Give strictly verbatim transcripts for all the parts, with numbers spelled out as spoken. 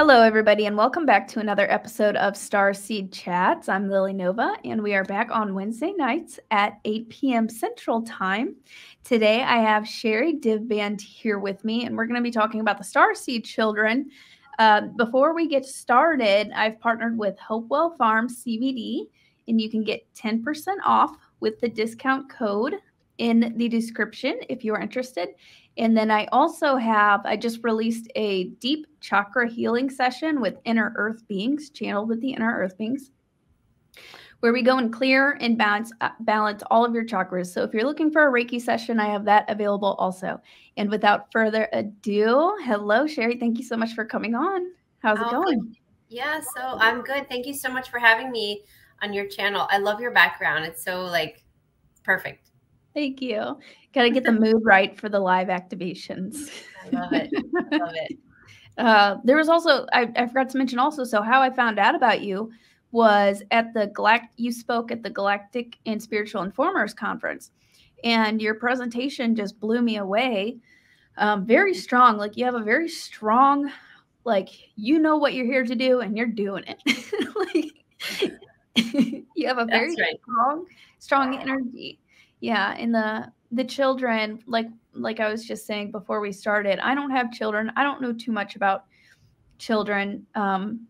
Hello, everybody, and welcome back to another episode of Starseed Chats. I'm Lily Nova, and we are back on Wednesday nights at eight p m Central Time. Today, I have Sherri Divband here with me, and we're going to be talking about the Starseed children. Uh, before we get started, I've partnered with Hopewell Farms C B D, and you can get ten percent off with the discount code in the description if you are interested. And then I also have, I just released a deep chakra healing session with inner earth beings, channeled with the inner earth beings, where we go and clear and balance, balance all of your chakras. So if you're looking for a Reiki session, I have that available also. And without further ado, hello, Sherri. Thank you so much for coming on. How's it oh, going? Yeah, so I'm good. Thank you so much for having me on your channel. I love your background. It's so like perfect. Thank you. Got to get the mood right for the live activations. I love it. I love it. uh, there was also, I, I forgot to mention also, so how I found out about you was at the Galact, you spoke at the Galactic and Spiritual Informers Conference, and your presentation just blew me away. Um, very strong. Like you have a very strong, like, you know what you're here to do and you're doing it. like, you have a very That's right. strong, strong energy. Yeah, and the the children, like like I was just saying before we started, I don't have children. I don't know too much about children, um,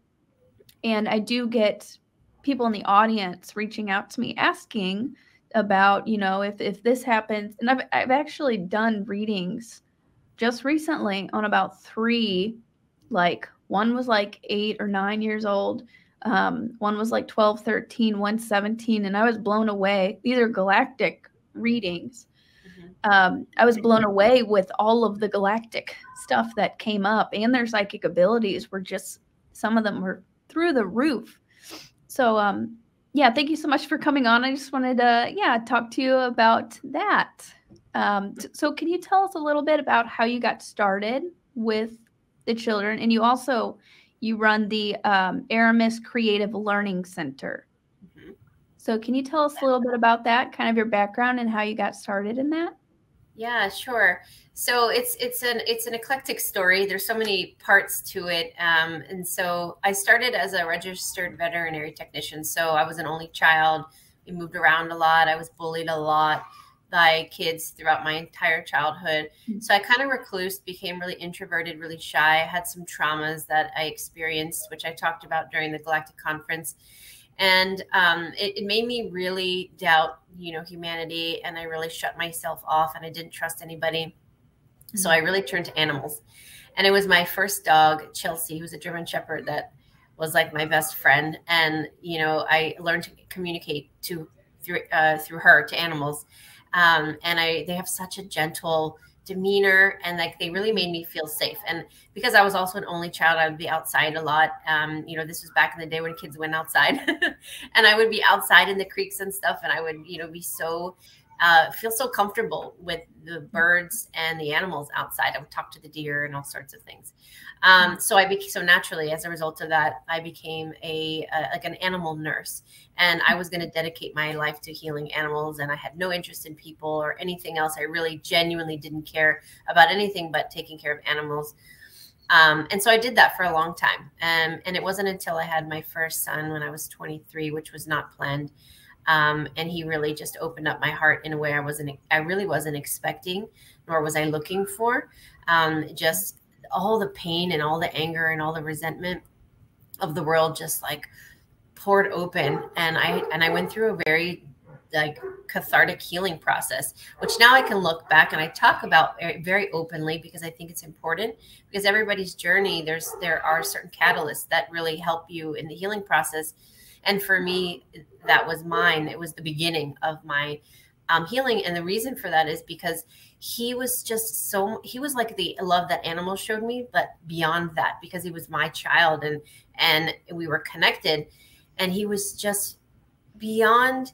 and I do get people in the audience reaching out to me asking about, you know, if if this happens. And I've I've actually done readings just recently on about three, like one was like eight or nine years old. Um, one was like twelve, thirteen, one seventeen, and I was blown away. These are galactic readings. Mm-hmm. um, I was blown away with all of the galactic stuff that came up, and their psychic abilities were just, some of them were through the roof. So, um, yeah, thank you so much for coming on. I just wanted to, yeah, talk to you about that. Um, so can you tell us a little bit about how you got started with the children? And you also, you run the um, Aramis Creative Learning Center. Mm-hmm. So can you tell us a little bit about that, kind of your background and how you got started in that? Yeah, sure. So it's it's an it's an eclectic story. There's so many parts to it. Um, and so I started as a registered veterinary technician. So I was an only child. We moved around a lot. I was bullied a lot by kids throughout my entire childhood. Mm-hmm. So I kind of recluse, became really introverted, really shy. I had some traumas that I experienced, which I talked about during the Galactic Conference. And um, it, it made me really doubt, you know, humanity. And I really shut myself off and I didn't trust anybody. Mm-hmm. So I really turned to animals. And it was my first dog, Chelsea, who's a German Shepherd, that was like my best friend. And, you know, I learned to communicate to through, uh, through her to animals. Um, and I, they have such a gentle demeanor, and like, they really made me feel safe. And because I was also an only child, I would be outside a lot. Um, you know, this was back in the day when kids went outside and I would be outside in the creeks and stuff. And I would, you know, be so, uh, feel so comfortable with the birds and the animals outside. I would talk to the deer and all sorts of things. Um, so I became, so naturally, as a result of that, I became a, a like an animal nurse, and I was going to dedicate my life to healing animals. And I had no interest in people or anything else. I really genuinely didn't care about anything but taking care of animals. Um, and so I did that for a long time. Um, and it wasn't until I had my first son when I was twenty-three, which was not planned. Um, and he really just opened up my heart in a way I wasn't, I really wasn't expecting, nor was I looking for. Um, just all the pain and all the anger and all the resentment of the world just like poured open. And I, and I went through a very like cathartic healing process, which now I can look back and I talk about very, very openly, because I think it's important, because everybody's journey, there's, there are certain catalysts that really help you in the healing process. And for me, that was mine. It was the beginning of my um, healing. And the reason for that is because he was just so, he was like the love that animals showed me, but beyond that, because he was my child and, and we were connected, and he was just beyond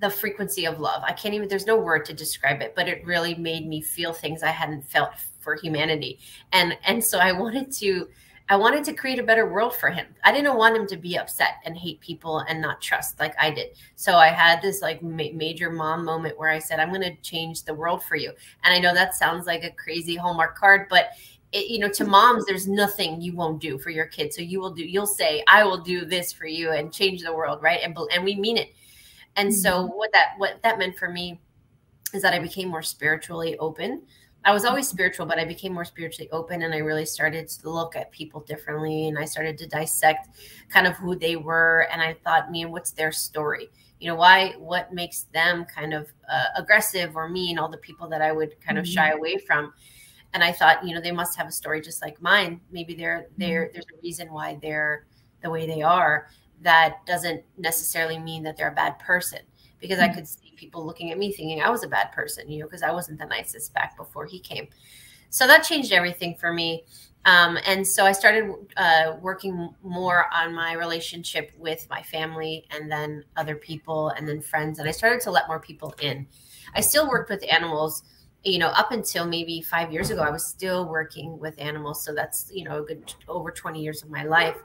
the frequency of love. I can't even, there's no word to describe it, but it really made me feel things I hadn't felt for humanity. And, and so I wanted to, I wanted to create a better world for him. I didn't want him to be upset and hate people and not trust like I did. So I had this like ma major mom moment where I said, I'm going to change the world for you. And I know that sounds like a crazy Hallmark card, but it, you know, to moms, there's nothing you won't do for your kids. So you will do, you'll say, I will do this for you and change the world. Right. And, and we mean it. And mm-hmm. so what that, what that meant for me is that I became more spiritually open. I was always spiritual, but I became more spiritually open, and I really started to look at people differently, and I started to dissect kind of who they were. And I thought, man, what's their story? You know, why, what makes them kind of uh, aggressive or mean, all the people that I would kind of shy away from. And I thought, you know, they must have a story just like mine. Maybe they're, they're, there's a reason why they're the way they are. That doesn't necessarily mean that they're a bad person, because I could see people looking at me thinking I was a bad person, you know, because I wasn't the nicest back before he came. So that changed everything for me. Um, and so I started uh, working more on my relationship with my family, and then other people, and then friends. And I started to let more people in. I still worked with animals, you know, up until maybe five years ago, I was still working with animals. So that's, you know, a good over twenty years of my life.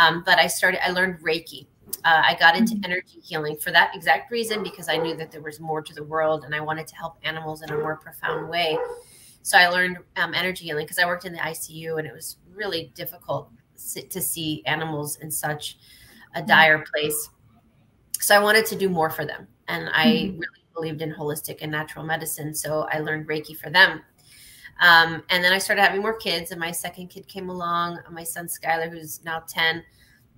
Um, but I started, I learned Reiki. Uh, I got into energy healing for that exact reason, because I knew that there was more to the world and I wanted to help animals in a more profound way. So I learned um, energy healing because I worked in the I C U, and it was really difficult to see animals in such a dire place. So I wanted to do more for them. And I really believed in holistic and natural medicine. So I learned Reiki for them. Um, and then I started having more kids, and my second kid came along, my son Skylar, who's now ten.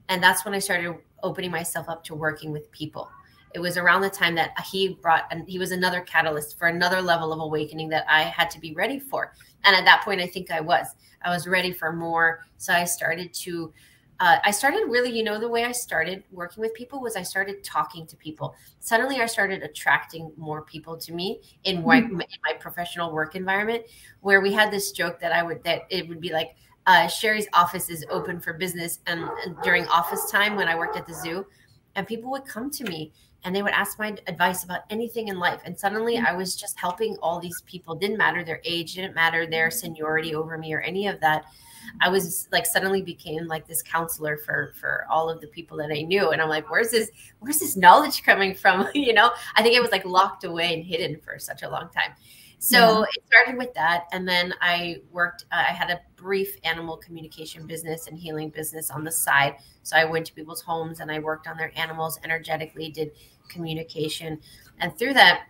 And that's when I started opening myself up to working with people. It was around the time that he brought, and he was another catalyst for another level of awakening that I had to be ready for. And at that point, I think I was, I was ready for more. So I started to, uh, I started really, you know, the way I started working with people was I started talking to people. Suddenly I started attracting more people to me in, mm-hmm. my, in my professional work environment, where we had this joke that I would, that it would be like, Uh, Sherri's office is open for business. And, and during office time, when I worked at the zoo, and people would come to me and they would ask my advice about anything in life. And suddenly I was just helping all these people. Didn't matter their age, didn't matter their seniority over me or any of that. I was like, suddenly became like this counselor for, for all of the people that I knew. And I'm like, where's this, where's this knowledge coming from? You know, I think it was like locked away and hidden for such a long time. So yeah. It started with that. And then I worked, uh, I had a brief animal communication business and healing business on the side. So I went to people's homes and I worked on their animals energetically, did communication. And through that,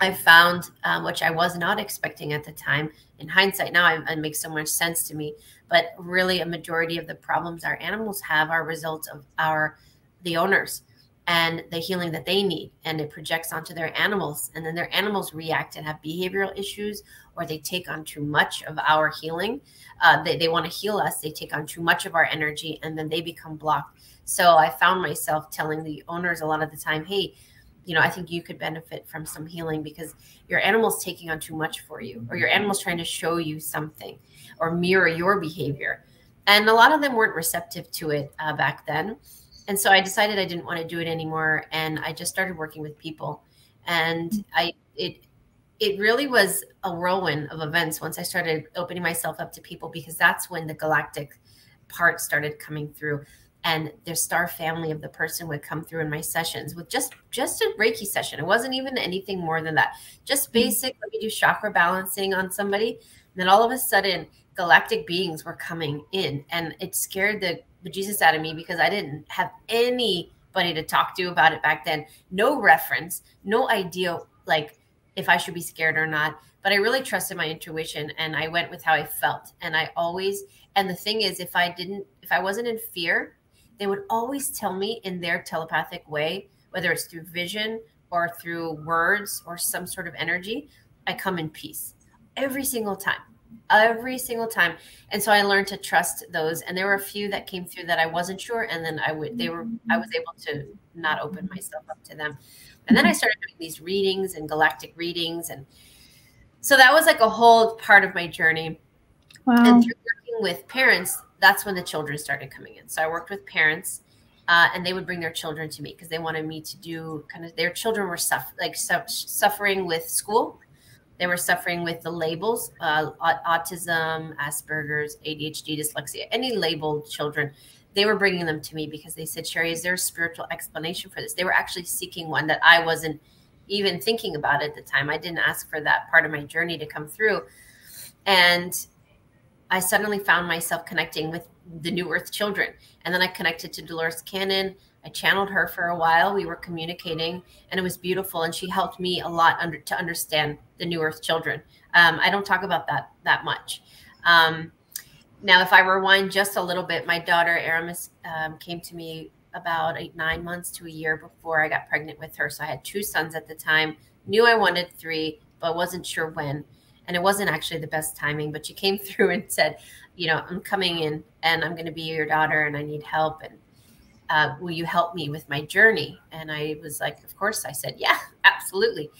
I found, um, which I was not expecting at the time, in hindsight, now I, it makes so much sense to me, but really a majority of the problems our animals have are results of our, the owners. And the healing that they need, and it projects onto their animals, and then their animals react and have behavioral issues, or they take on too much of our healing. Uh, they, they want to heal us. They take on too much of our energy, and then they become blocked. So I found myself telling the owners a lot of the time, hey, you know, I think you could benefit from some healing because your animal's taking on too much for you, or your animal's trying to show you something or mirror your behavior. And a lot of them weren't receptive to it uh, back then. And so I decided I didn't want to do it anymore. And I just started working with people. And I it it really was a whirlwind of events once I started opening myself up to people, because that's when the galactic part started coming through. And the star family of the person would come through in my sessions with just, just a Reiki session. It wasn't even anything more than that. Just basic, let me do chakra balancing on somebody. And then all of a sudden, galactic beings were coming in. And it scared the bejesus out of me, because I didn't have anybody to talk to about it back then. No reference, no idea like if I should be scared or not. But I really trusted my intuition, and I went with how I felt. And I always, and the thing is, if I didn't, if I wasn't in fear, they would always tell me in their telepathic way, whether it's through vision or through words or some sort of energy, I come in peace every single time. every single time. And so I learned to trust those. And there were a few that came through that I wasn't sure. And then I would, they were, I was able to not open myself up to them. And then I started doing these readings and galactic readings. And so that was like a whole part of my journey. Wow. And through working with parents, that's when the children started coming in. So I worked with parents Uh, and they would bring their children to me because they wanted me to do kind of their children were suff like su suffering with school. They were suffering with the labels, uh, autism, Asperger's, A D H D, dyslexia, any labeled children. They were bringing them to me because they said, Sherri, is there a spiritual explanation for this? They were actually seeking one that I wasn't even thinking about at the time. I didn't ask for that part of my journey to come through. And I suddenly found myself connecting with the New Earth children. And then I connected to Dolores Cannon. I channeled her for a while. We were communicating and it was beautiful. And she helped me a lot under, to understand the New Earth children. Um, I don't talk about that that much. Um, now, if I rewind just a little bit, my daughter Aramis um, came to me about eight, nine months to a year before I got pregnant with her. So I had two sons at the time, knew I wanted three, but wasn't sure when. And it wasn't actually the best timing, but she came through and said, you know, I'm coming in and I'm going to be your daughter and I need help. And uh, will you help me with my journey? And I was like, of course. I said, yeah, absolutely.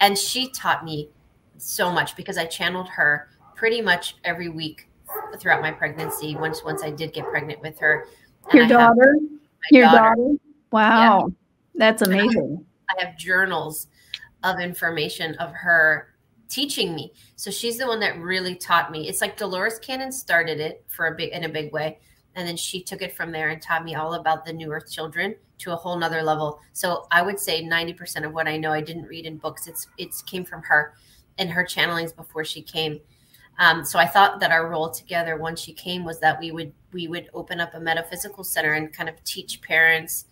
And she taught me so much because I channeled her pretty much every week throughout my pregnancy. Once, once I did get pregnant with her. Your daughter? Your daughter. daughter? Wow. Yeah. That's amazing. I have journals of information of her teaching me. So she's the one that really taught me. It's like Dolores Cannon started it for a big in a big way. And then she took it from there and taught me all about the New Earth children to a whole nother level. So I would say ninety percent of what I know, I didn't read in books. It's, it's came from her and her channelings before she came. Um, so I thought that our role together once she came was that we would, we would open up a metaphysical center and kind of teach parents,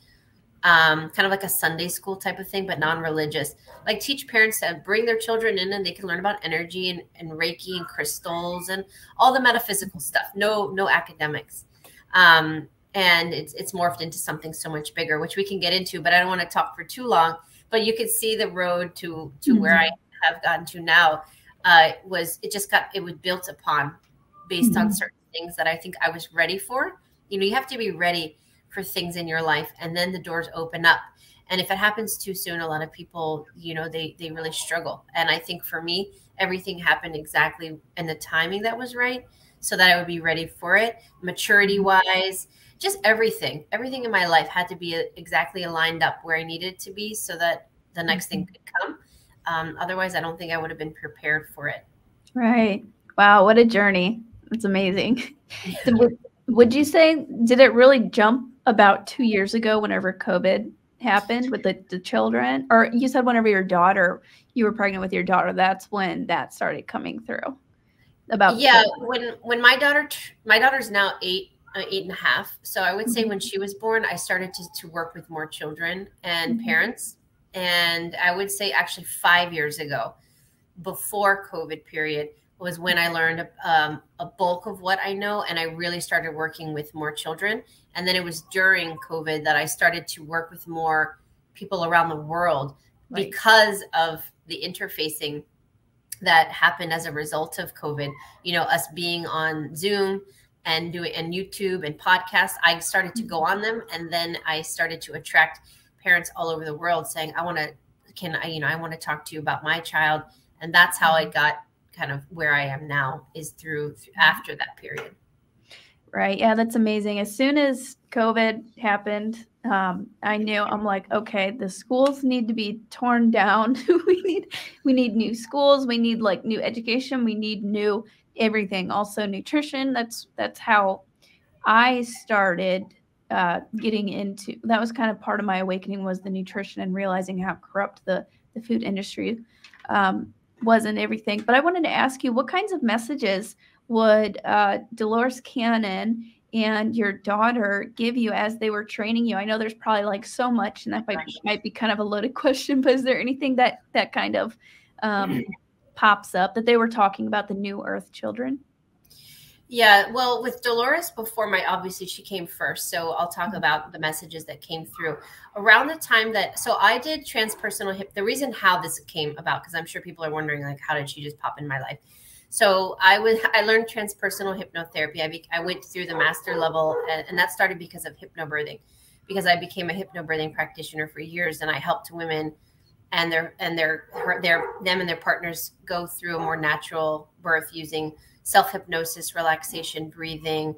um, kind of like a Sunday school type of thing, but non-religious, like teach parents to bring their children in and they can learn about energy and, and Reiki and crystals and all the metaphysical stuff. No, no academics. Um, and it's, it's morphed into something so much bigger, which we can get into, but I don't want to talk for too long, but you could see the road to, to mm-hmm. where I have gotten to now. Uh, was it just got, it was built upon based mm-hmm. on certain things that I think I was ready for. You know, you have to be ready for things in your life and then the doors open up. And if it happens too soon, a lot of people, you know, they, they really struggle. And I think for me, everything happened exactly in the timing that was right so that I would be ready for it. Maturity wise, just everything, everything in my life had to be exactly aligned up where I needed it to be so that the next thing could come. Um, otherwise, I don't think I would have been prepared for it. Right. Wow. What a journey. That's amazing. So would, would you say, did it really jump about two years ago whenever COVID happened with the, the children? Or you said whenever your daughter, you were pregnant with your daughter, that's when that started coming through? About Yeah. COVID. When when my daughter, my daughter's now eight, uh, eight and a half. So I would mm-hmm. say when she was born, I started to, to work with more children and mm-hmm. parents. And I would say actually five years ago, before COVID period, was when I learned um, a bulk of what I know. And I really started working with more children. And then it was during COVID that I started to work with more people around the world right. because of the interfacing that happened as a result of COVID. You know, us being on Zoom and doing and YouTube and podcasts, I started to go on them. And then I started to attract parents all over the world saying, I want to, can I, you know, I want to talk to you about my child. And that's how I got kind of where I am now is through, through after that period. Right. Yeah. That's amazing. As soon as COVID happened, um, I knew I'm like, okay, the schools need to be torn down. we need, we need new schools. We need like new education. We need new everything. Also nutrition. That's, that's how I started Uh, getting into that was kind of part of my awakening was the nutrition and realizing how corrupt the, the food industry um, was and everything. But I wanted to ask you, what kinds of messages would uh, Dolores Cannon and your daughter give you as they were training you? I know there's probably like so much, and that might, might be kind of a loaded question, but is there anything that, that kind of um, pops up that they were talking about the New Earth children? Yeah, well, with Dolores before my, obviously she came first. So I'll talk about the messages that came through around the time that, so I did transpersonal hypnosis. The reason how this came about, because I'm sure people are wondering like, how did she just pop in my life? So I was, I learned transpersonal hypnotherapy. I, be, I went through the master level and, and that started because of hypnobirthing, because I became a hypnobirthing practitioner for years and I helped women and their, and their, her, their, them and their partners go through a more natural birth using self-hypnosis, relaxation, breathing.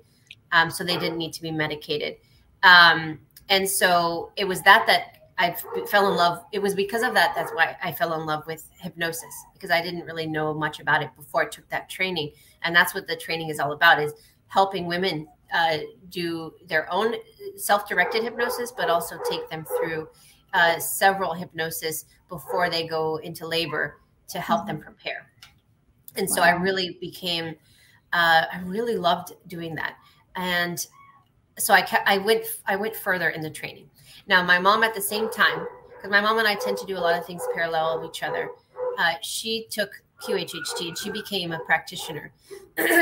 Um, so they didn't need to be medicated. Um, And so it was that that I fell in love. It was because of that. That's why I fell in love with hypnosis, because I didn't really know much about it before I took that training. And that's what the training is all about, is helping women uh, do their own self-directed hypnosis, but also take them through uh, several hypnosis before they go into labor to help them prepare. And wow. so I really became, uh, I really loved doing that. And so I, kept, I, went, I went further in the training. Now, my mom at the same time, because my mom and I tend to do a lot of things parallel of each other, uh, she took Q H H T and she became a practitioner.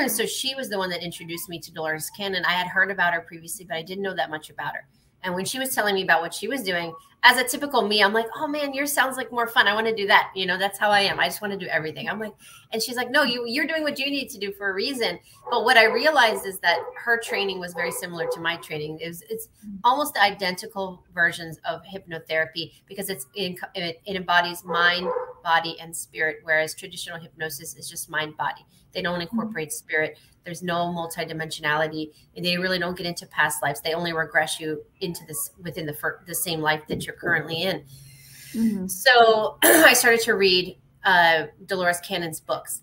So she was the one that introduced me to Dolores Cannon. I had heard about her previously, but I didn't know that much about her. And when she was telling me about what she was doing, as a typical me, I'm like, oh, man, yours sounds like more fun. I want to do that. You know, that's how I am. I just want to do everything. I'm like, and she's like, no, you, you're doing what you need to do for a reason. But what I realized is that her training was very similar to my training. It was, it's almost identical versions of hypnotherapy, because it's in, it embodies mind, body, and spirit, whereas traditional hypnosis is just mind, body. They don't incorporate spirit. There's no multidimensionality, and they really don't get into past lives. They only regress you into this within the fir the same life that you're currently in. Mm-hmm. So I started to read uh, Dolores Cannon's books.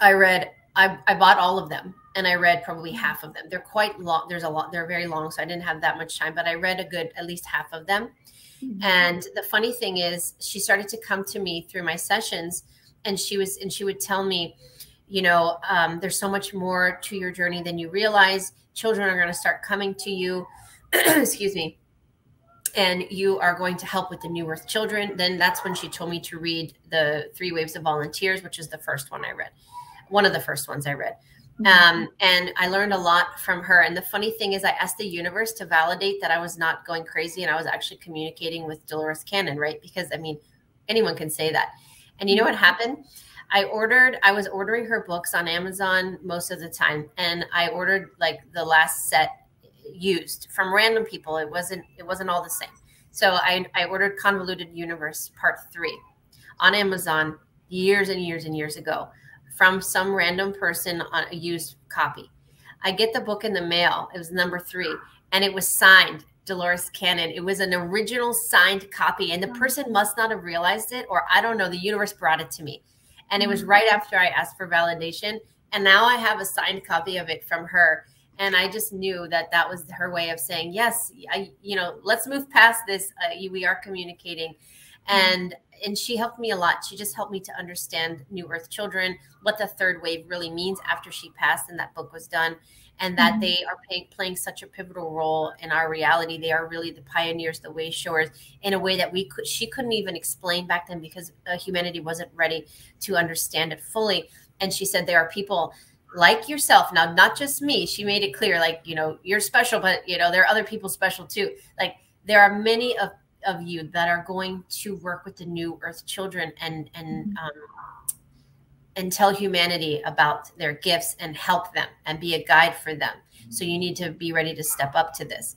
I read, I, I bought all of them, and I read probably half of them. They're quite long. There's a lot. They're very long, so I didn't have that much time, but I read a good at least half of them. Mm-hmm. And the funny thing is, she started to come to me through my sessions, and she was and she would tell me, you know, um, there's so much more to your journey than you realize. Children are going to start coming to you. Excuse me. And you are going to help with the New Earth children. Then that's when she told me to read the Three Waves of Volunteers, which is the first one I read. One of the first ones I read. Mm-hmm. um, and I learned a lot from her. And the funny thing is, I asked the universe to validate that I was not going crazy, and I was actually communicating with Dolores Cannon, right? Because, I mean, anyone can say that. And you know what happened? I ordered, I was ordering her books on Amazon most of the time. And I ordered like the last set used from random people. It wasn't, it wasn't all the same. So I, I ordered Convoluted Universe Part Three on Amazon years and years and years ago from some random person on a used copy. I get the book in the mail. It was number three, and it was signed Dolores Cannon. It was an original signed copy, and the person must not have realized it, or I don't know, the universe brought it to me. And it was right after I asked for validation. And now I have a signed copy of it from her. And I just knew that that was her way of saying, yes, I, you know, let's move past this. Uh, we are communicating. And, and she helped me a lot. She just helped me to understand New Earth children, what the third wave really means after she passed and that book was done, and that mm-hmm. they are pay, playing such a pivotal role in our reality. They are really the pioneers, the way showers, in a way that we could, she couldn't even explain back then, because uh, humanity wasn't ready to understand it fully. And she said, there are people like yourself. Now, not just me. She made it clear, like, you know, you're special, but, you know, there are other people special too. Like, there are many of, of you that are going to work with the New Earth children and, and, um, and tell humanity about their gifts and help them and be a guide for them. So you need to be ready to step up to this.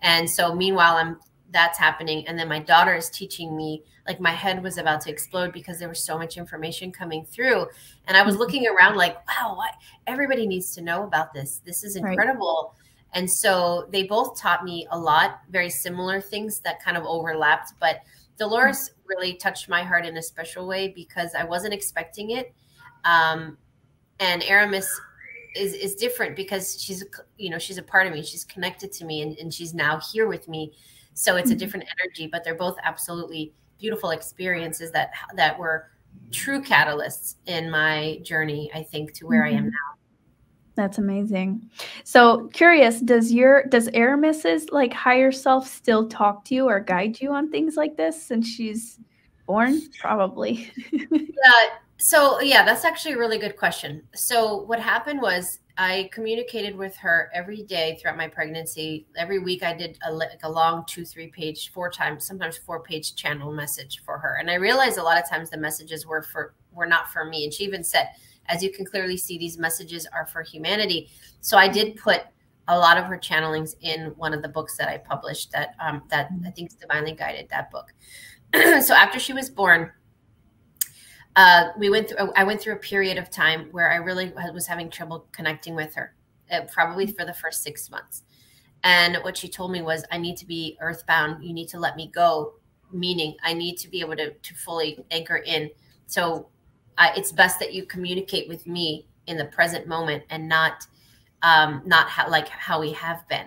And so meanwhile, I'm, that's happening. And then my daughter is teaching me, like, my head was about to explode because there was so much information coming through. And I was looking around like, wow, what? Everybody needs to know about this. This is incredible. Right. And so they both taught me a lot, very similar things that kind of overlapped. But Dolores really touched my heart in a special way because I wasn't expecting it. Um, and Aramis is, is different because she's, you know, she's a part of me. She's connected to me, and, and she's now here with me. So it's mm-hmm. a different energy, but they're both absolutely beautiful experiences that, that were true catalysts in my journey, I think, to where mm-hmm. I am now. That's amazing. So curious, does your, does Aramis's like higher self still talk to you or guide you on things like this since she's born? Probably. Yeah. So yeah, that's actually a really good question. So what happened was I communicated with her every day throughout my pregnancy. Every week I did a, like a long two, three page, four times, sometimes four page channel message for her. And I realized a lot of times the messages were for, were not for me. And she even said, as you can clearly see, these messages are for humanity. So I did put a lot of her channelings in one of the books that I published that, um, that I think is Divinely Guided, that book. So after she was born, Uh, we went through, I went through a period of time where I really was having trouble connecting with her, uh, probably for the first six months. And what she told me was, I need to be earthbound. You need to let me go, meaning I need to be able to, to fully anchor in. So uh, it's best that you communicate with me in the present moment and not um, not how, like how we have been.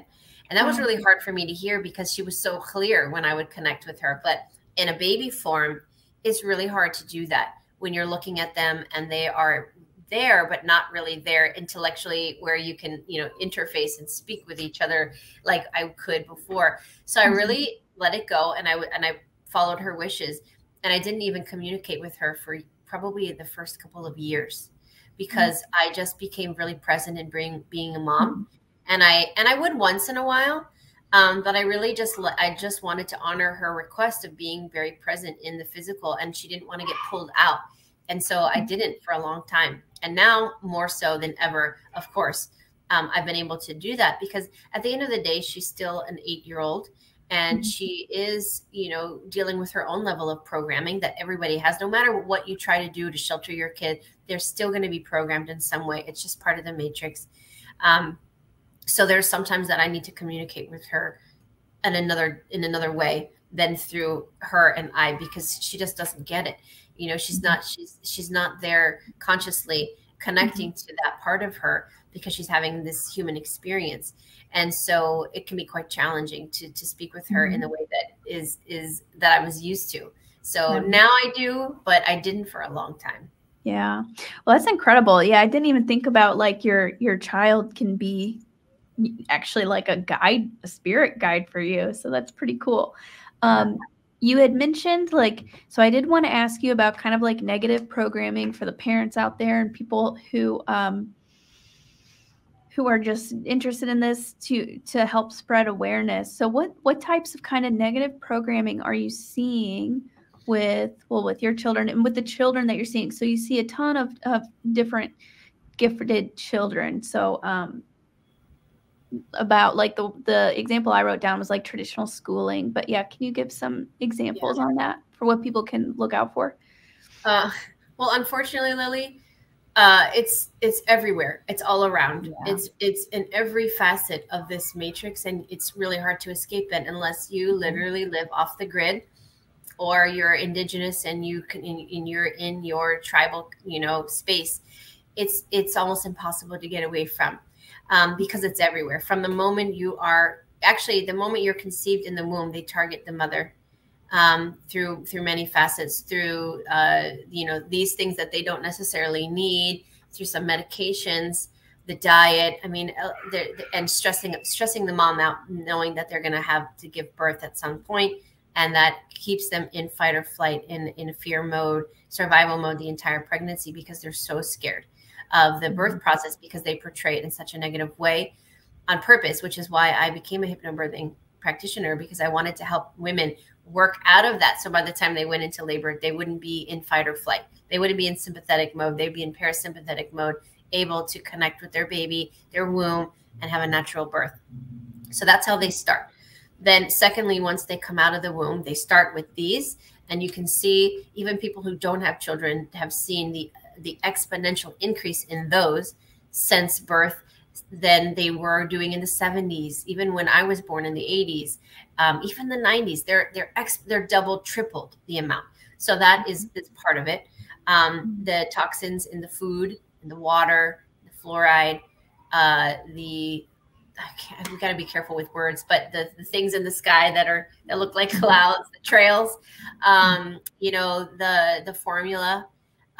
And that was really hard for me to hear because she was so clear when I would connect with her. But in a baby form, it's really hard to do that when you're looking at them and they are there, but not really there intellectually where you can, you know, interface and speak with each other like I could before. So I really let it go, and I w and I followed her wishes, and I didn't even communicate with her for probably the first couple of years because I just became really present in being being a mom, and I and I would once in a while, um, but I really just let, I just wanted to honor her request of being very present in the physical, and she didn't want to get pulled out. And so I didn't for a long time. And now more so than ever, of course, um, I've been able to do that because at the end of the day, she's still an eight-year-old and mm-hmm. she is, you know, dealing with her own level of programming that everybody has. No matter what you try to do to shelter your kid, they're still going to be programmed in some way. It's just part of the matrix. Um, so there's sometimes that I need to communicate with her in another, in another way than through her and I, because she just doesn't get it. You know, she's not, she's, she's not there consciously connecting to that part of her because she's having this human experience. And so it can be quite challenging to, to speak with her mm-hmm. in the way that is, is that I was used to. So mm-hmm. now I do, but I didn't for a long time. Yeah. Well, that's incredible. Yeah. I didn't even think about like your, your child can be actually like a guide, a spirit guide for you. So that's pretty cool. Um, You had mentioned like, so I did want to ask you about kind of like negative programming for the parents out there and people who, um, who are just interested in this to, to help spread awareness. So what, what types of kind of negative programming are you seeing with, well, with your children and with the children that you're seeing? So you see a ton of, of different gifted children. So, um, about like the the example I wrote down was like traditional schooling, but yeah, can you give some examples yeah. on that for what people can look out for? Uh, well, unfortunately, Lily, uh, it's it's everywhere. It's all around. Yeah. It's it's in every facet of this matrix, and it's really hard to escape it unless you literally live off the grid, or you're indigenous and you can and, and you're in your tribal, you know, space. It's it's almost impossible to get away from. Um, because it's everywhere. From the moment you are actually the moment you're conceived in the womb, they target the mother um, through through many facets, through uh, you know, these things that they don't necessarily need, through some medications, the diet. I mean, uh, they're, and stressing stressing the mom out, knowing that they're going to have to give birth at some point, and that keeps them in fight or flight, in in fear mode, survival mode the entire pregnancy because they're so scared of the birth process because they portray it in such a negative way on purpose, which is why I became a hypnobirthing practitioner, because I wanted to help women work out of that. So by the time they went into labor, they wouldn't be in fight or flight. They wouldn't be in sympathetic mode. They'd be in parasympathetic mode, able to connect with their baby, their womb, and have a natural birth. So that's how they start. Then secondly, once they come out of the womb, they start with these. And you can see even people who don't have children have seen the the exponential increase in those since birth than they were doing in the seventies, even when I was born in the eighties, um, even the nineties, they're, they're, ex they're double, tripled the amount. So that is, is part of it. Um, the toxins in the food, in the water, the fluoride, uh, the, I can't, we gotta be careful with words, but the, the things in the sky that are, that look like clouds, the trails, um, you know, the, the formula,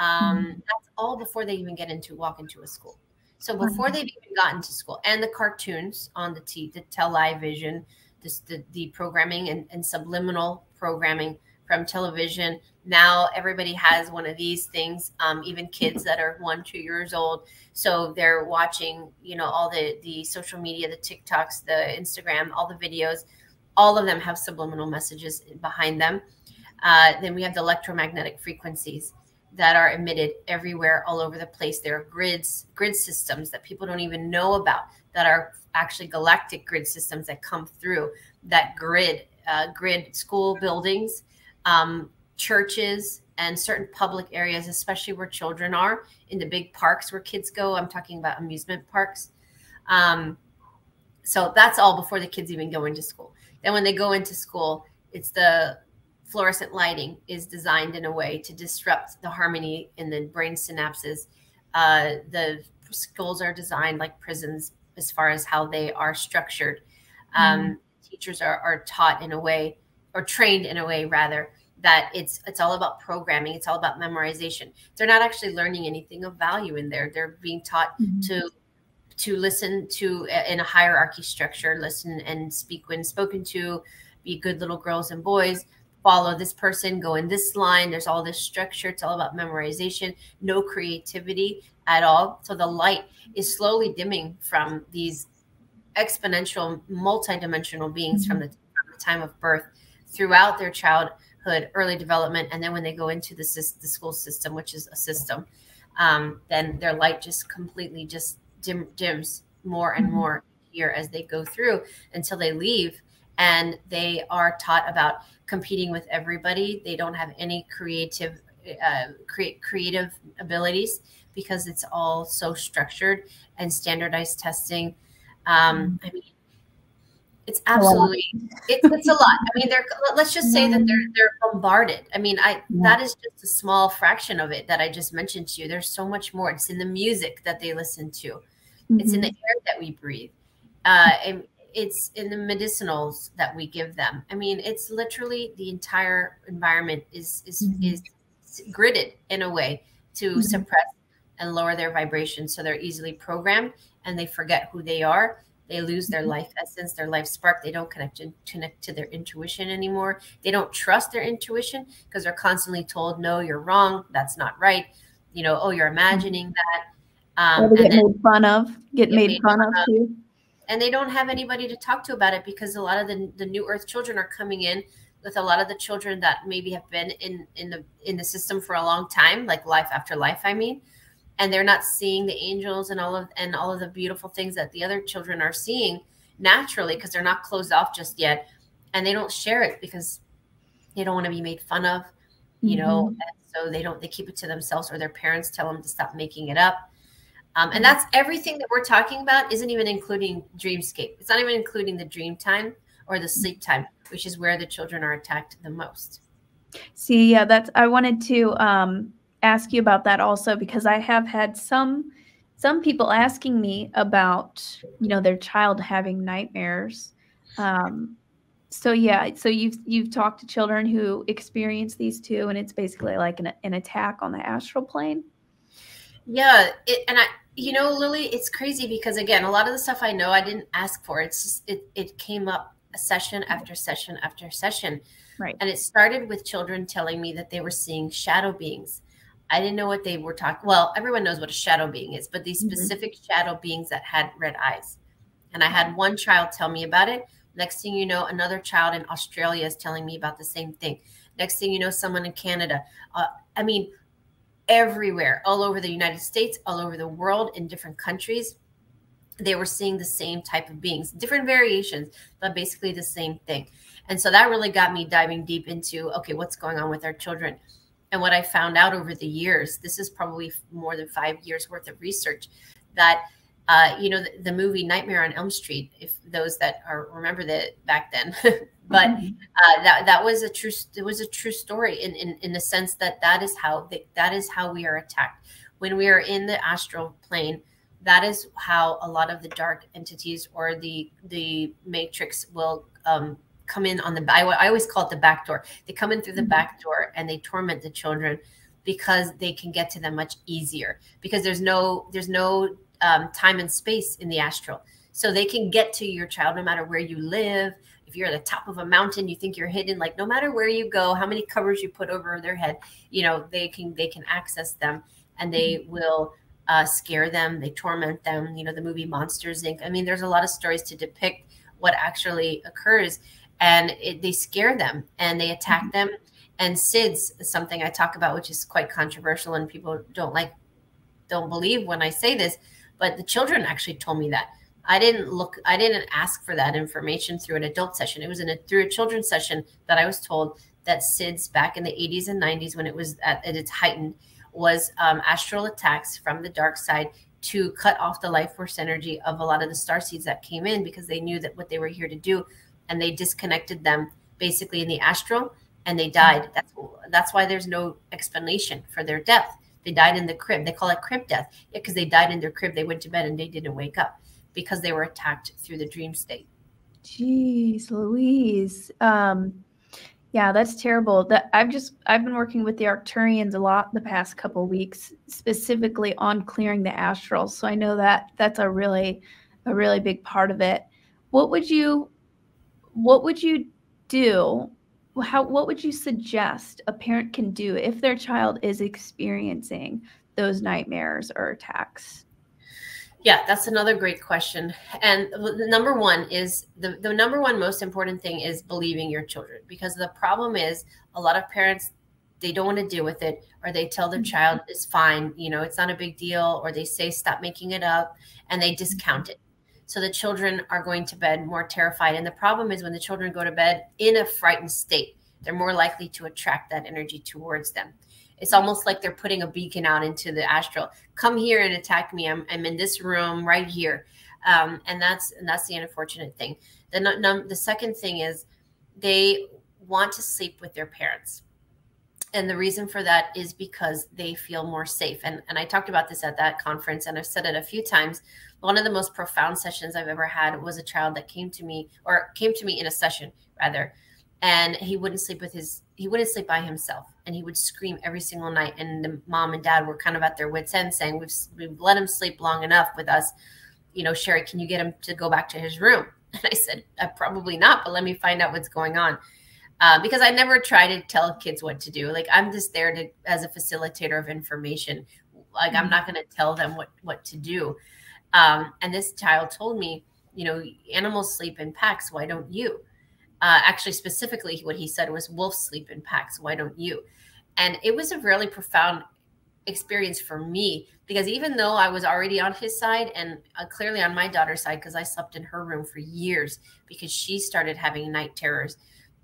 Um, that's all before they even get into walk into a school. So before they've even gotten to school, and the cartoons on the T, the television, this, the, the programming and, and subliminal programming from television. Now everybody has one of these things, um, even kids that are one, two years old. So they're watching, you know, all the, the social media, the TikToks, the Instagram, all the videos, all of them have subliminal messages behind them. Uh, then we have the electromagnetic frequencies that are emitted everywhere, all over the place. There are grids, grid systems that people don't even know about that are actually galactic grid systems that come through that grid, uh, grid school buildings, um, churches, and certain public areas, especially where children are, in the big parks where kids go. I'm talking about amusement parks. Um, So that's all before the kids even go into school. Then when they go into school, it's the fluorescent lighting is designed in a way to disrupt the harmony in the brain synapses. Uh, the schools are designed like prisons as far as how they are structured. Um, mm-hmm. Teachers are, are taught in a way, or trained in a way rather, that it's it's all about programming. It's all about memorization. They're not actually learning anything of value in there. They're being taught mm-hmm. to to listen to in a hierarchy structure, listen and speak when spoken to, be good little girls and boys, follow this person, go in this line. There's all this structure. It's all about memorization, no creativity at all. So the light is slowly dimming from these exponential, multidimensional beings mm-hmm. from, the, from the time of birth throughout their childhood, early development. And then when they go into the, the school system, which is a system, um, then their light just completely just dim, dims more and more here as they go through until they leave. And they are taught about competing with everybody. They don't have any creative, uh, cre creative abilities because it's all so structured and standardized testing. Um, I mean, it's absolutely, it, it's a lot. I mean, they're, let's just say that they're, they're bombarded. I mean, I, yeah. that is just a small fraction of it that I just mentioned to you. There's so much more. It's in the music that they listen to. Mm-hmm. It's in the air that we breathe. Uh, and it's in the medicinals that we give them. I mean, it's literally the entire environment is, is, mm-hmm. is gridded in a way to mm-hmm. suppress and lower their vibrations. So they're easily programmed and they forget who they are. They lose their life essence, their life spark. They don't connect to, connect to their intuition anymore. They don't trust their intuition because they're constantly told, no, you're wrong. That's not right. You know, oh, you're imagining that. Um, they get and made fun of, get, get made, made fun, fun of too. And they don't have anybody to talk to about it because a lot of the, the New Earth children are coming in with a lot of the children that maybe have been in, in, the, in the system for a long time, like life after life, I mean. And they're not seeing the angels and all of and all of the beautiful things that the other children are seeing naturally because they're not closed off just yet. And they don't share it because they don't want to be made fun of, you mm-hmm. know. And so they don't, they keep it to themselves, or their parents tell them to stop making it up. Um, and that's everything that we're talking about isn't even including dreamscape. It's not even including the dream time or the sleep time, which is where the children are attacked the most. See, yeah, that's, I wanted to um, ask you about that also, because I have had some, some people asking me about, you know, their child having nightmares. Um, so yeah, so you've, you've talked to children who experience these two, and it's basically like an, an attack on the astral plane. Yeah. It, and I, you know, Lily, it's crazy because, again, a lot of the stuff I know I didn't ask for. It's just, it, it came up session after session after session. Right. And it started with children telling me that they were seeing shadow beings. I didn't know what they were talking. Well, everyone knows what a shadow being is, but these mm-hmm. specific shadow beings that had red eyes. And I had one child tell me about it. Next thing you know, another child in Australia is telling me about the same thing. Next thing you know, someone in Canada. Uh, I mean, everywhere, all over the United States, all over the world, in different countries, they were seeing the same type of beings, different variations, but basically the same thing. And so that really got me diving deep into, okay, what's going on with our children? And what I found out over the years, this is probably more than five years worth of research, that, uh, you know, the, the movie Nightmare on Elm Street, if those that are remember that back then, but uh, that, that was a true, it was a true story in, in, in the sense that that is how, the, that is how we are attacked. When we are in the astral plane, that is how a lot of the dark entities or the, the matrix will, um, come in on the, I, I always call it the back door. They come in through the back door and they torment the children because they can get to them much easier because there's no, there's no um, time and space in the astral. So they can get to your child no matter where you live. If you're at the top of a mountain, you think you're hidden, like no matter where you go, how many covers you put over their head, you know, they can, they can access them and they will uh, scare them. They torment them. You know, the movie Monsters, Incorporated. I mean, there's a lot of stories to depict what actually occurs. And it, they scare them and they attack mm-hmm. them. And SIDS is something I talk about, which is quite controversial and people don't like, don't believe when I say this, but the children actually told me that. I didn't look, I didn't ask for that information through an adult session. It was in a, through a children's session that I was told that SIDS back in the eighties and nineties, when it was at, at its heightened, was um, astral attacks from the dark side to cut off the life force energy of a lot of the starseeds that came in, because they knew that what they were here to do, and they disconnected them basically in the astral, and they died. That's, that's why there's no explanation for their death. They died in the crib. They call it crib death because yeah, they died in their crib. They went to bed and they didn't wake up because they were attacked through the dream state. Jeez Louise. Um, yeah, that's terrible. That I've just, I've been working with the Arcturians a lot the past couple of weeks, specifically on clearing the astral. So I know that that's a really, a really big part of it. What would you, what would you do? How, what would you suggest a parent can do if their child is experiencing those nightmares or attacks? Yeah, that's another great question. And the number one is the, the number one most important thing is believing your children, because the problem is a lot of parents, they don't want to deal with it, or they tell their child it's fine, you know, it's not a big deal, or they say stop making it up, and they discount it. So the children are going to bed more terrified. And the problem is when the children go to bed in a frightened state, they're more likely to attract that energy towards them. It's almost like they're putting a beacon out into the astral. Come here and attack me. I'm, I'm in this room right here. Um, and that's and that's the unfortunate thing. The, num the second thing is they want to sleep with their parents. And the reason for that is because they feel more safe. And, and I talked about this at that conference, and I've said it a few times. One of the most profound sessions I've ever had was a child that came to me, or came to me in a session rather, and he wouldn't sleep with his, he wouldn't sleep by himself, and he would scream every single night. And the mom and dad were kind of at their wits' end, saying, we've, we've let him sleep long enough with us. You know, Sherri, can you get him to go back to his room? And I said, uh, probably not, but let me find out what's going on. Uh, because I never try to tell kids what to do. Like, I'm just there to, as a facilitator of information. Like, I'm not going to tell them what, what to do. Um, and this child told me, you know, animals sleep in packs. Why don't you? Uh, actually, specifically, what he said was wolves sleep in packs. Why don't you? And it was a really profound experience for me, because even though I was already on his side and uh, clearly on my daughter's side, because I slept in her room for years because she started having night terrors.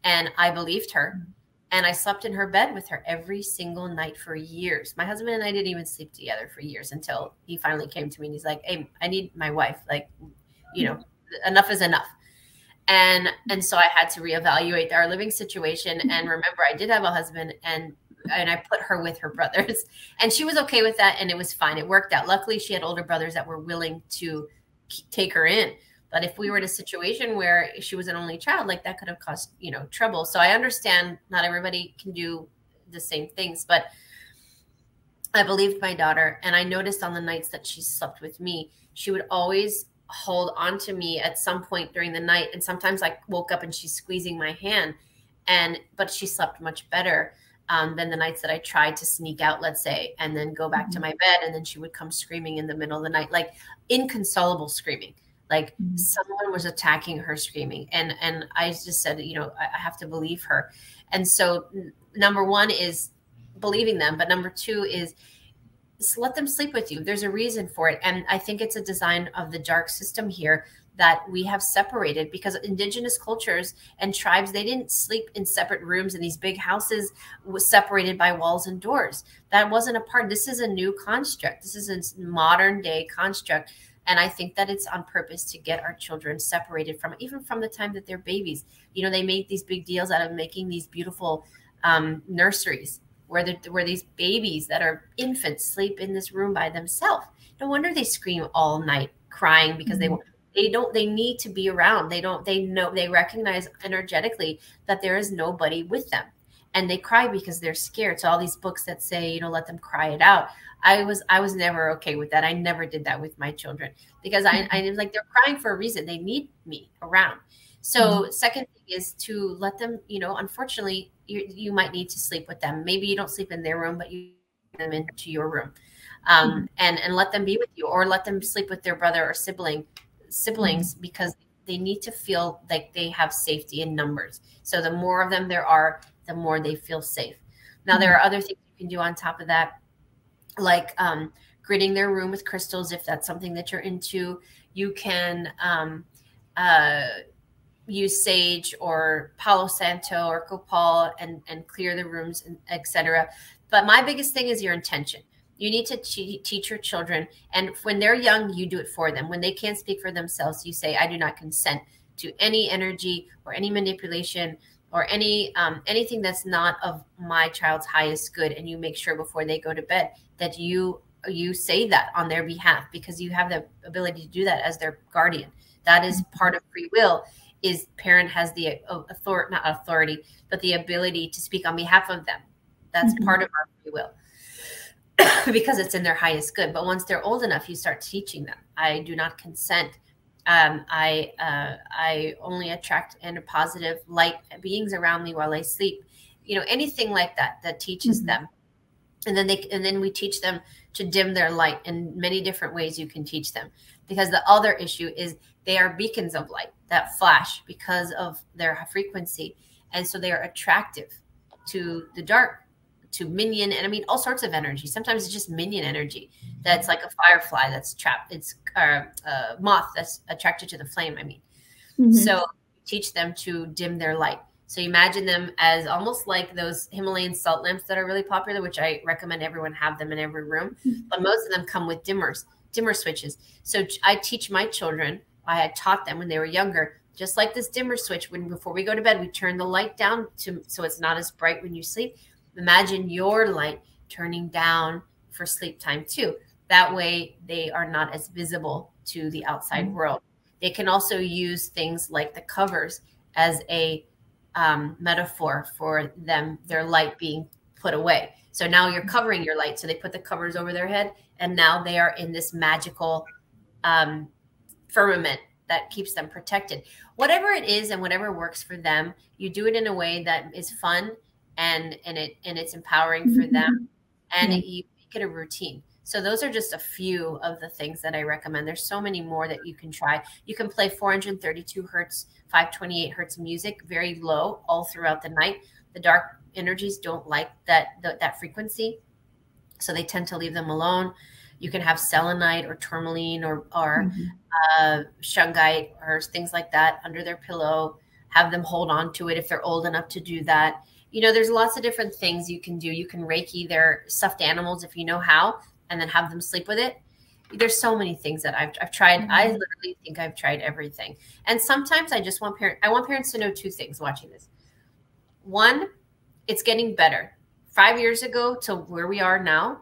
And I believed her, and I slept in her bed with her every single night for years. My husband and I didn't even sleep together for years until he finally came to me and he's like, hey, I need my wife. Like, you know, enough is enough. And, and so I had to reevaluate our living situation. And remember, I did have a husband, and, and I put her with her brothers, and she was okay with that. And it was fine. It worked out. Luckily, she had older brothers that were willing to take her in. But if we were in a situation where she was an only child, like, that could have caused, you know, trouble. So I understand not everybody can do the same things, but I believed my daughter. And I noticed on the nights that she slept with me, she would always hold on to me at some point during the night. And sometimes I woke up and she's squeezing my hand, and, but she slept much better um, than the nights that I tried to sneak out, let's say, and then go back mm-hmm. to my bed. And then she would come screaming in the middle of the night, like inconsolable screaming. Like mm-hmm. someone was attacking her screaming. And, and I just said, you know, I have to believe her. And so number one is believing them. But number two is let them sleep with you. There's a reason for it. And I think it's a design of the dark system here that we have separated, because indigenous cultures and tribes, they didn't sleep in separate rooms in these big houses separated by walls and doors. That wasn't a part. This is a new construct. This is a modern day construct. And I think that it's on purpose to get our children separated from, even from the time that they're babies. You know, they make these big deals out of making these beautiful um, nurseries where, the, where these babies that are infants sleep in this room by themselves. No wonder they scream all night crying, because mm-hmm. they, they don't, they need to be around. They don't, they know, they recognize energetically that there is nobody with them. And they cry because they're scared. So all these books that say, you know, let them cry it out. I was I was never okay with that. I never did that with my children, because I, I was like, they're crying for a reason. They need me around. So mm-hmm. second thing is to let them, you know, unfortunately, you, you might need to sleep with them. Maybe you don't sleep in their room, but you bring them into your room um, mm-hmm. and, and let them be with you, or let them sleep with their brother or sibling siblings mm-hmm. because they need to feel like they have safety in numbers. So the more of them there are, the more they feel safe. Now, mm-hmm. there are other things you can do on top of that, like um, gridding their room with crystals, if that's something that you're into. You can um, uh, use sage or Palo Santo or Copal and, and clear the rooms, et cetera. But my biggest thing is your intention. You need to teach your children. And when they're young, you do it for them. When they can't speak for themselves, you say, I do not consent to any energy or any manipulation or any um, anything that's not of my child's highest good. And you make sure before they go to bed that you you say that on their behalf, because you have the ability to do that as their guardian. That is part of free will. Is parent has the authority, not authority, but the ability to speak on behalf of them. That's mm-hmm. part of our free will. Because it's in their highest good. But once they're old enough, you start teaching them. I do not consent. Um, I uh, I only attract and positive light beings around me while I sleep. You know, anything like that that teaches mm-hmm. them. And then they and then we teach them to dim their light in many different ways. You can teach them, because the other issue is they are beacons of light that flash because of their frequency, and so they are attractive to the dark, to minion, and I mean all sorts of energy. Sometimes it's just minion energy that's like a firefly that's trapped, it's uh, a moth that's attracted to the flame. I mean, mm-hmm. so teach them to dim their light. So you imagine them as almost like those Himalayan salt lamps that are really popular, which I recommend everyone have them in every room. Mm-hmm. But most of them come with dimmers, dimmer switches. So I teach my children, I had taught them when they were younger, just like this dimmer switch, when before we go to bed, we turn the light down to so it's not as bright when you sleep. Imagine your light turning down for sleep time too. That way they are not as visible to the outside mm-hmm. world. They can also use things like the covers as a Um, metaphor for them, their light being put away. So now you're covering your light. So they put the covers over their head, and now they are in this magical um, firmament that keeps them protected. Whatever it is and whatever works for them, you do it in a way that is fun and and it and it's empowering for them, and it, you make it a routine. So those are just a few of the things that I recommend. There's so many more that you can try. You can play four thirty-two hertz, five twenty-eight hertz music, very low all throughout the night. The dark energies don't like that, that, that frequency, so they tend to leave them alone. You can have selenite or tourmaline or, or mm-hmm. uh, shungite or things like that under their pillow. Have them hold on to it if they're old enough to do that. You know, there's lots of different things you can do. You can Reiki their stuffed animals if you know how, and then have them sleep with it. There's so many things that I've, I've tried. Mm-hmm. I literally think I've tried everything. And sometimes I just want parents, I want parents to know two things watching this. One, it's getting better. Five years ago to where we are now,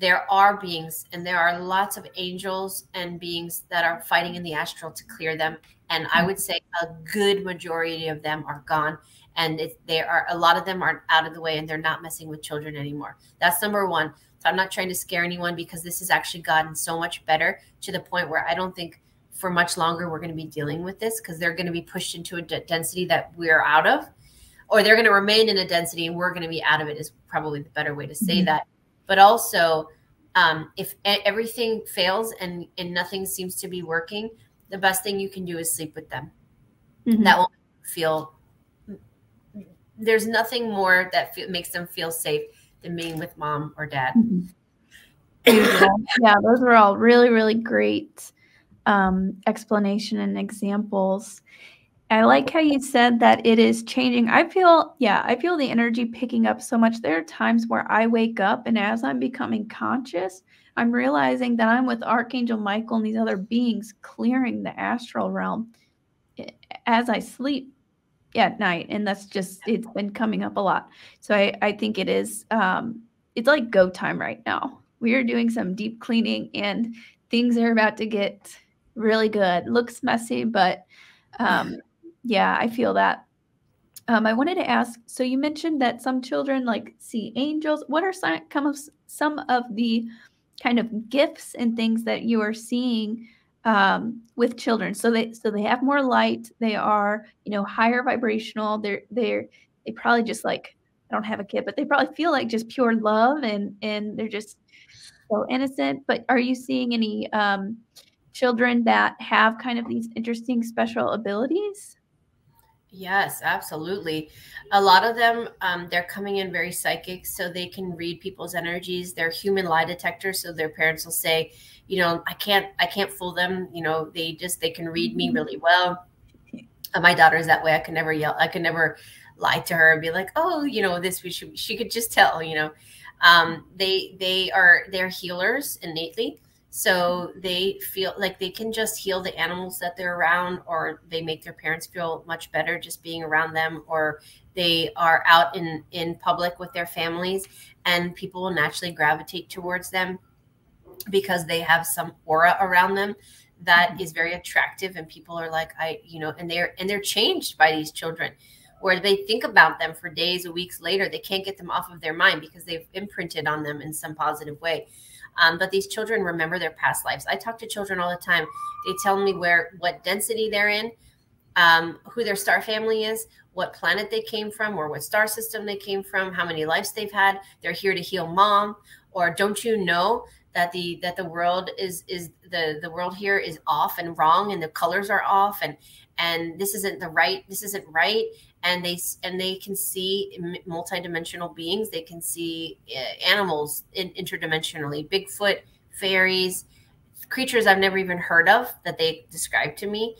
there are beings and there are lots of angels and beings that are fighting in the astral to clear them. And I would say a good majority of them are gone. And it, they are, a lot of them aren't out of the way, and they're not messing with children anymore. That's number one. So I'm not trying to scare anyone, because this has actually gotten so much better to the point where I don't think for much longer we're going to be dealing with this, because they're going to be pushed into a density that we're out of, or they're going to remain in a density and we're going to be out of it, is probably the better way to say mm-hmm. that. But also, um, if everything fails and, and nothing seems to be working, the best thing you can do is sleep with them. Mm-hmm. That will feel, there's nothing more that feel, makes them feel safe than being with mom or dad. Yeah, yeah, those were all really, really great um, explanation and examples. I like how you said that it is changing. I feel, yeah, I feel the energy picking up so much. There are times where I wake up, and as I'm becoming conscious, I'm realizing that I'm with Archangel Michael and these other beings clearing the astral realm as I sleep at night. And that's just, it's been coming up a lot. So I, I think it is, um, it's like go time right now. We are doing some deep cleaning, and things are about to get really good. Looks messy, but um, yeah, I feel that. Um, I wanted to ask, so you mentioned that some children like see angels. What are some, come of, some of the kind of gifts and things that you are seeing um, with children? So they, so they have more light. They are, you know, higher vibrational. They're, they're, they probably just like, I don't have a kid, but they probably feel like just pure love, and, and they're just so innocent. But are you seeing any, um, children that have kind of these interesting special abilities? Yes, absolutely. A lot of them, um, they're coming in very psychic, so they can read people's energies. They're human lie detectors, so their parents will say, you know, I can't, I can't fool them. You know, they just, they can read me really well. Uh, my daughter is that way. I can never yell. I can never lie to her and be like, oh, you know, this, we should, she could just tell, you know. Um, they they are they're healers innately, so they feel like they can just heal the animals that they're around, or they make their parents feel much better just being around them, or they are out in, in public with their families and people will naturally gravitate towards them because they have some aura around them that mm-hmm. is very attractive, and people are like, I, you know, and they're, and they're changed by these children, where they think about them for days or weeks later. They can't get them off of their mind because they've imprinted on them in some positive way. Um, but these children remember their past lives. I talk to children all the time. They tell me where, what density they're in, um, who their star family is, what planet they came from, or what star system they came from, how many lives they've had. They're here to heal mom. Or don't you know that the that the world is is the the world here is off and wrong, and the colors are off, and and this isn't the right this isn't right. And they and they can see multidimensional beings. They can see animals in, interdimensionally, Bigfoot, fairies, creatures I've never even heard of that they described to me.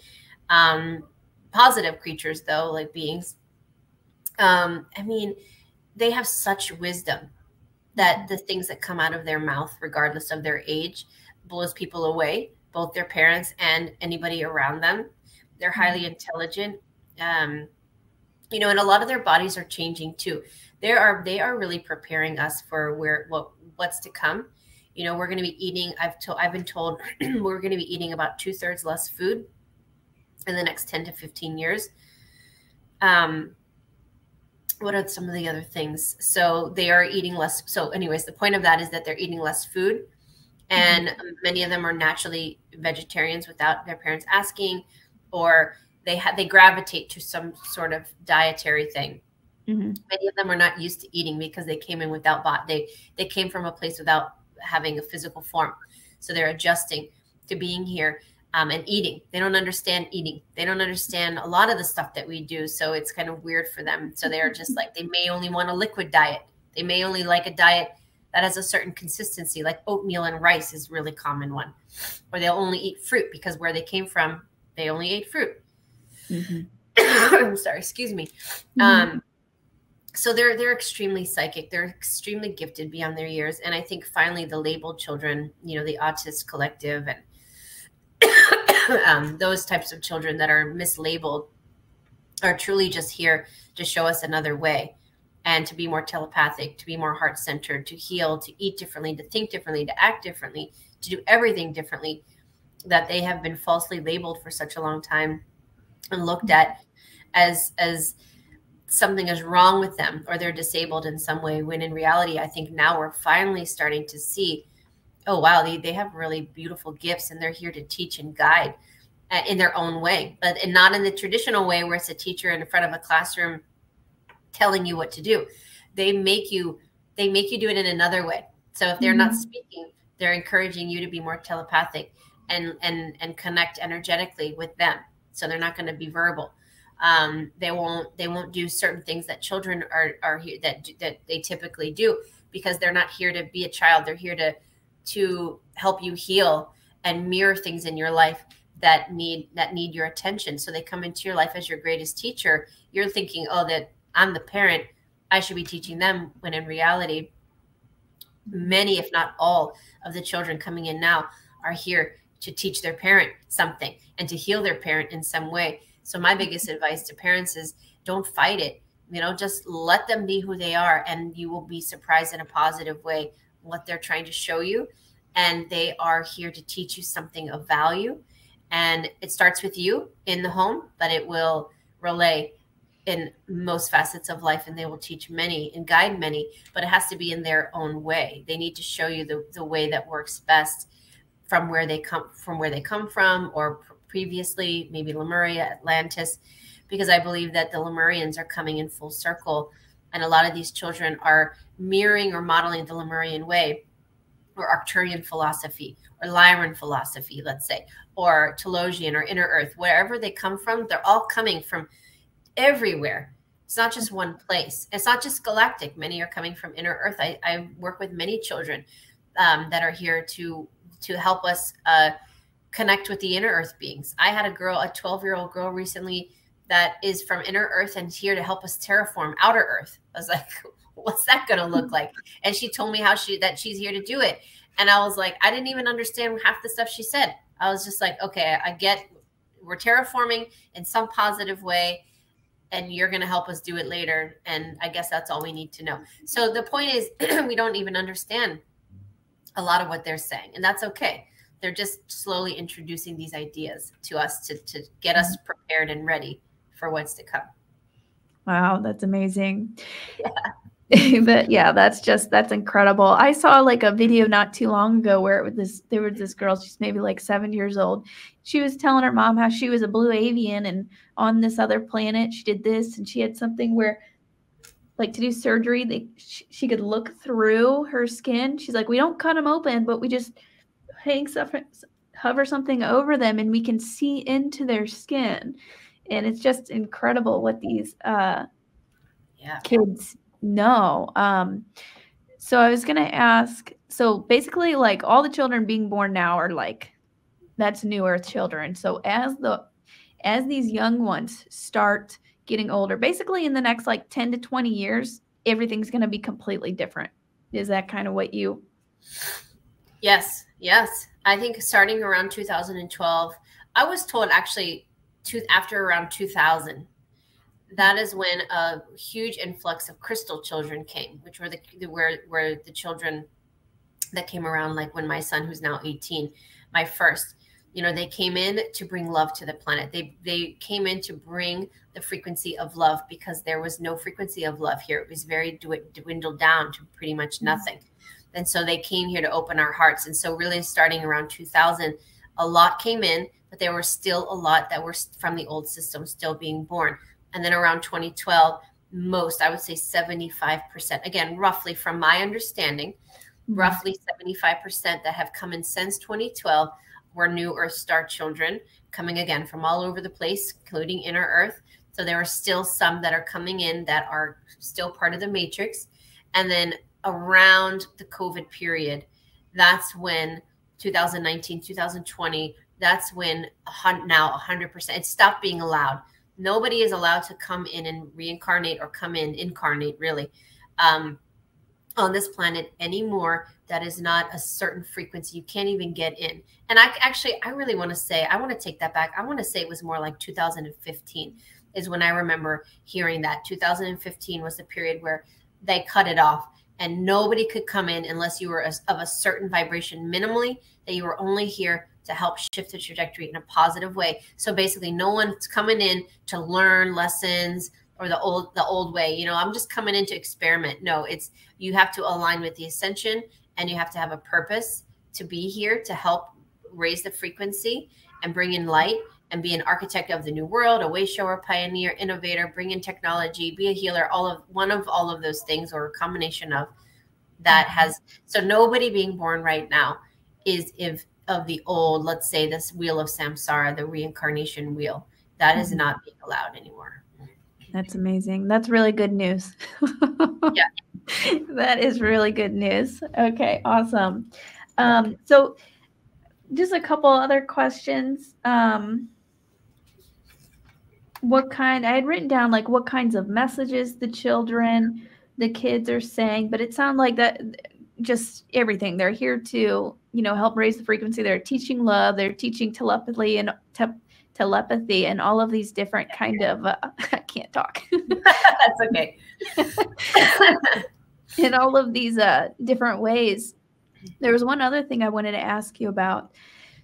Um, positive creatures, though, like beings. Um, I mean, they have such wisdom that the things that come out of their mouth, regardless of their age, blows people away, both their parents and anybody around them. They're highly intelligent. Um, you know, and a lot of their bodies are changing too. They are, they are really preparing us for where, what, what's to come. You know, we're going to be eating, I've told, I've been told we're going to be eating about two thirds less food in the next ten to fifteen years. Um, What are some of the other things? So they are eating less. So anyways, the point of that is that they're eating less food, and mm-hmm. many of them are naturally vegetarians without their parents asking, or they ha they gravitate to some sort of dietary thing. Mm-hmm. Many of them are not used to eating because they came in without bot. They, they came from a place without having a physical form. So they're adjusting to being here. Um, and eating. They don't understand eating. They don't understand a lot of the stuff that we do. So it's kind of weird for them. So they're just like, they may only want a liquid diet. They may only like a diet that has a certain consistency, like oatmeal and rice is a really common one. Or they'll only eat fruit because where they came from, they only ate fruit. Mm-hmm. I'm sorry, excuse me. Mm-hmm. Um, so they're, they're extremely psychic. They're extremely gifted beyond their years. And I think finally the labeled children, you know, the Autist Collective and um, those types of children that are mislabeled are truly just here to show us another way, and to be more telepathic, to be more heart-centered, to heal, to eat differently, to think differently, to act differently, to do everything differently, that they have been falsely labeled for such a long time and looked at as, as something is wrong with them, or they're disabled in some way, when in reality, I think now we're finally starting to see, oh, wow, they, they have really beautiful gifts, and they're here to teach and guide uh, in their own way, but and not in the traditional way where it's a teacher in front of a classroom telling you what to do. They make you, they make you do it in another way. So if they're mm-hmm. not speaking, they're encouraging you to be more telepathic and, and, and connect energetically with them. So they're not going to be verbal. Um, they won't, they won't do certain things that children are, are here that, that they typically do, because they're not here to be a child. They're here to, to help you heal and mirror things in your life that need, that need your attention. So they come into your life as your greatest teacher. You're thinking, oh, that I'm the parent, I should be teaching them. When in reality, many, if not all of the children coming in now are here to teach their parent something and to heal their parent in some way. So my biggest advice to parents is don't fight it. You know, just let them be who they are, and you will be surprised in a positive way what they're trying to show you. And they are here to teach you something of value. And it starts with you in the home, but it will relay in most facets of life, and they will teach many and guide many, but it has to be in their own way. They need to show you the, the way that works best from where they come from, where they come from, or previously, maybe Lemuria, Atlantis, because I believe that the Lemurians are coming in full circle. And a lot of these children are mirroring or modeling the Lemurian way, or Arcturian philosophy, or Lyran philosophy, let's say, or Telosian or Inner Earth, wherever they come from, they're all coming from everywhere. It's not just one place. It's not just galactic. Many are coming from Inner Earth. I, I work with many children um, that are here to, to help us uh, connect with the Inner Earth beings. I had a girl, a twelve-year-old girl recently, that is from Inner Earth and here to help us terraform Outer Earth. I was like, what's that going to look like? And she told me how she, that she's here to do it. And I was like, I didn't even understand half the stuff she said. I was just like, okay, I get we're terraforming in some positive way, and you're going to help us do it later. And I guess that's all we need to know. So the point is we don't even understand a lot of what they're saying, and that's okay. They're just slowly introducing these ideas to us to, to get us prepared and ready for what's to come. Wow, that's amazing. Yeah. But yeah, that's just, that's incredible. I saw like a video not too long ago where it was this, there was this girl, she's maybe like seven years old. She was telling her mom how she was a blue avian, and on this other planet, she did this, and she had something where like to do surgery, they, she, she could look through her skin. She's like, we don't cut them open, but we just hang stuff, hover something over them, and we can see into their skin. And it's just incredible what these uh, yeah. kids No. Um, so I was going to ask, so basically like all the children being born now are like, that's New Earth children. So as the, as these young ones start getting older, basically in the next like ten to twenty years, everything's going to be completely different. Is that kind of what you? Yes. Yes. I think starting around two thousand twelve, I was told actually to, after around two thousand, that is when a huge influx of crystal children came, which were the where where the children that came around, like when my son, who's now eighteen, my first, you know, they came in to bring love to the planet. They they came in to bring the frequency of love, because there was no frequency of love here. It was very dwindled down to pretty much nothing. And so they came here to open our hearts. And so really starting around two thousand, a lot came in, but there were still a lot that were from the old system still being born. And then around twenty twelve, most, I would say seventy-five percent, again, roughly from my understanding, mm-hmm. roughly seventy-five percent that have come in since twenty twelve were New Earth Star children coming again from all over the place, including Inner Earth. So there are still some that are coming in that are still part of the matrix. And then around the COVID period, that's when two thousand nineteen, two thousand twenty, that's when now one hundred percent, it stopped being allowed. Nobody is allowed to come in and reincarnate or come in, incarnate really, um, on this planet anymore. That is not a certain frequency. You can't even get in. And I actually, I really want to say, I want to take that back. I want to say it was more like two thousand fifteen is when I remember hearing that. two thousand fifteen was the period where they cut it off and nobody could come in unless you were of a certain vibration minimally, that you were only here to help shift the trajectory in a positive way. So basically no one's coming in to learn lessons or the old the old way, you know, I'm just coming in to experiment. No, it's, you have to align with the ascension, and you have to have a purpose to be here to help raise the frequency and bring in light and be an architect of the new world, a way shower, pioneer, innovator, bring in technology, be a healer, all of one of all of those things, or a combination of that. Has, so nobody being born right now is if of the old, let's say this wheel of samsara, the reincarnation wheel, that is not being allowed anymore. That's amazing. That's really good news. Yeah. That is really good news. Okay. Awesome. Um, so just a couple other questions. Um, what kind, I had written down like what kinds of messages the children, the kids are saying, but it sounds like that just everything. They're here to, you know, help raise the frequency. They're teaching love. They're teaching telepathy and te telepathy and all of these different kind of, uh, I can't talk. That's okay. In all of these uh, different ways. There was one other thing I wanted to ask you about.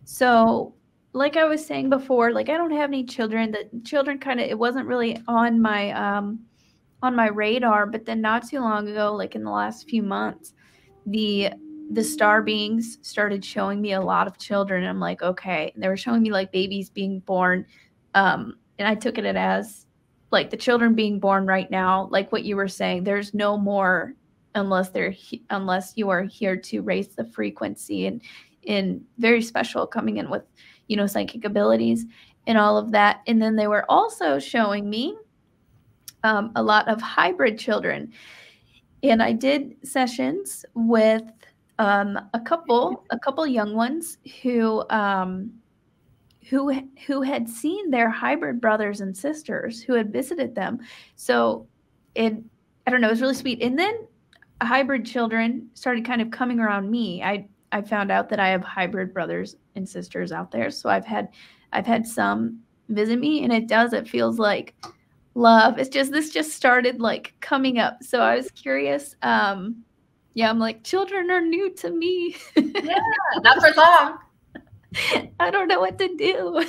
So like I was saying before, like I don't have any children. The children kind of, it wasn't really on my, um, on my radar, but then not too long ago, like in the last few months, the the star beings started showing me a lot of children. And I'm like, okay. And they were showing me like babies being born. Um, and I took it as like the children being born right now, like what you were saying, there's no more unless they're, unless you are here to raise the frequency and in very special coming in with, you know, psychic abilities and all of that. And then they were also showing me um, a lot of hybrid children. And I did sessions with, Um, a couple, a couple young ones who, um, who, who had seen their hybrid brothers and sisters who had visited them. So it, I don't know, it was really sweet. And then hybrid children started kind of coming around me. I I found out that I have hybrid brothers and sisters out there. So I've had I've had some visit me, and it does, it feels like love. It's just, this just started like coming up. So I was curious. Um, yeah, I'm like, children are new to me. Yeah, not for long. I don't know what to do.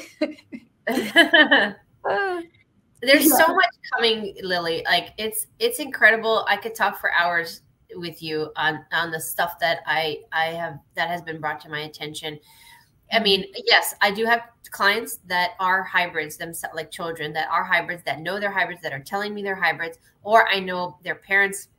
There's so much coming, Lily. Like it's, it's incredible. I could talk for hours with you on, on the stuff that I, I have, that has been brought to my attention. I mean, yes, I do have clients that are hybrids themselves, like children that are hybrids, that know they're hybrids, that are telling me they're hybrids, or I know their parents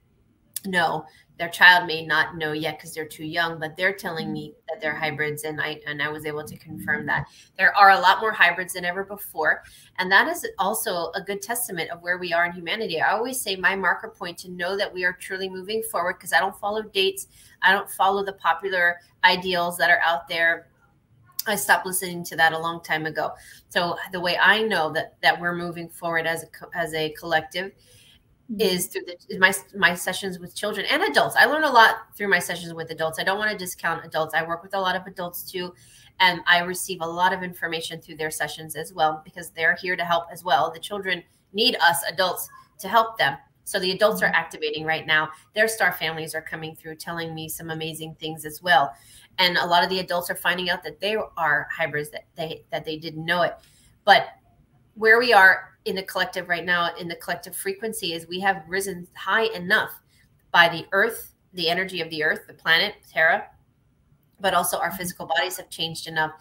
know, their child may not know yet because they're too young, but they're telling me that they're hybrids. And I, and I was able to confirm that there are a lot more hybrids than ever before. And that is also a good testament of where we are in humanity. I always say my marker point to know that we are truly moving forward, because I don't follow dates. I don't follow the popular ideals that are out there. I stopped listening to that a long time ago. So the way I know that, that we're moving forward as a, as a collective is through the, my, my sessions with children and adults. I learn a lot through my sessions with adults. I don't want to discount adults. I work with a lot of adults too. And I receive a lot of information through their sessions as well, because they're here to help as well. The children need us adults to help them. So the adults are activating right now. Their star families are coming through telling me some amazing things as well. And a lot of the adults are finding out that they are hybrids, that they that they didn't know it. But where we are in the collective right now, in the collective frequency, is we have risen high enough by the earth, the energy of the earth, the planet, Terra, but also our physical bodies have changed enough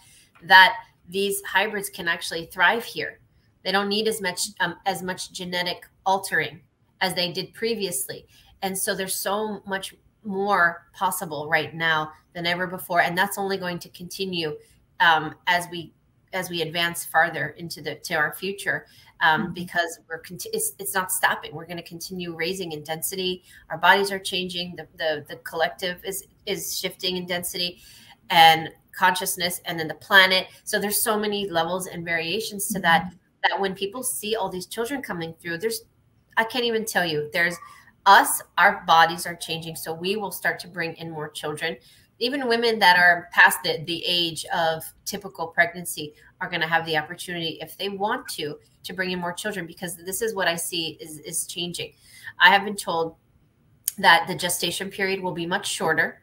that these hybrids can actually thrive here. They don't need as much um, as much genetic altering as they did previously. And so there's so much more possible right now than ever before. And that's only going to continue um, as we as we advance farther into the to our future, um, mm-hmm. because we're it's, it's not stopping. We're going to continue raising in density. Our bodies are changing. The, the, the collective is, is shifting in density and consciousness, and then the planet. So there's so many levels and variations to mm-hmm. that, that when people see all these children coming through, there's I can't even tell you. There's us, our bodies are changing. So we will start to bring in more children. Even women that are past the, the age of typical pregnancy are going to have the opportunity, if they want to, to bring in more children, because this is what I see is, is changing. I have been told that the gestation period will be much shorter.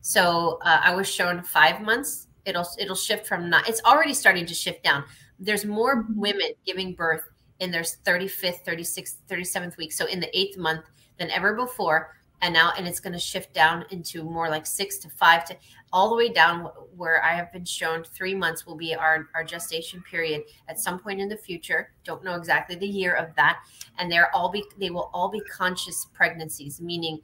So uh, I was shown five months. It'll, it'll shift from nine. It's already starting to shift down. There's more women giving birth in their thirty-fifth, thirty-sixth, thirty-seventh week. So in the eighth month than ever before. And now, and it's going to shift down into more like six to five to all the way down where I have been shown three months will be our, our gestation period at some point in the future. Don't know exactly the year of that. And they're all be, they will all be conscious pregnancies, meaning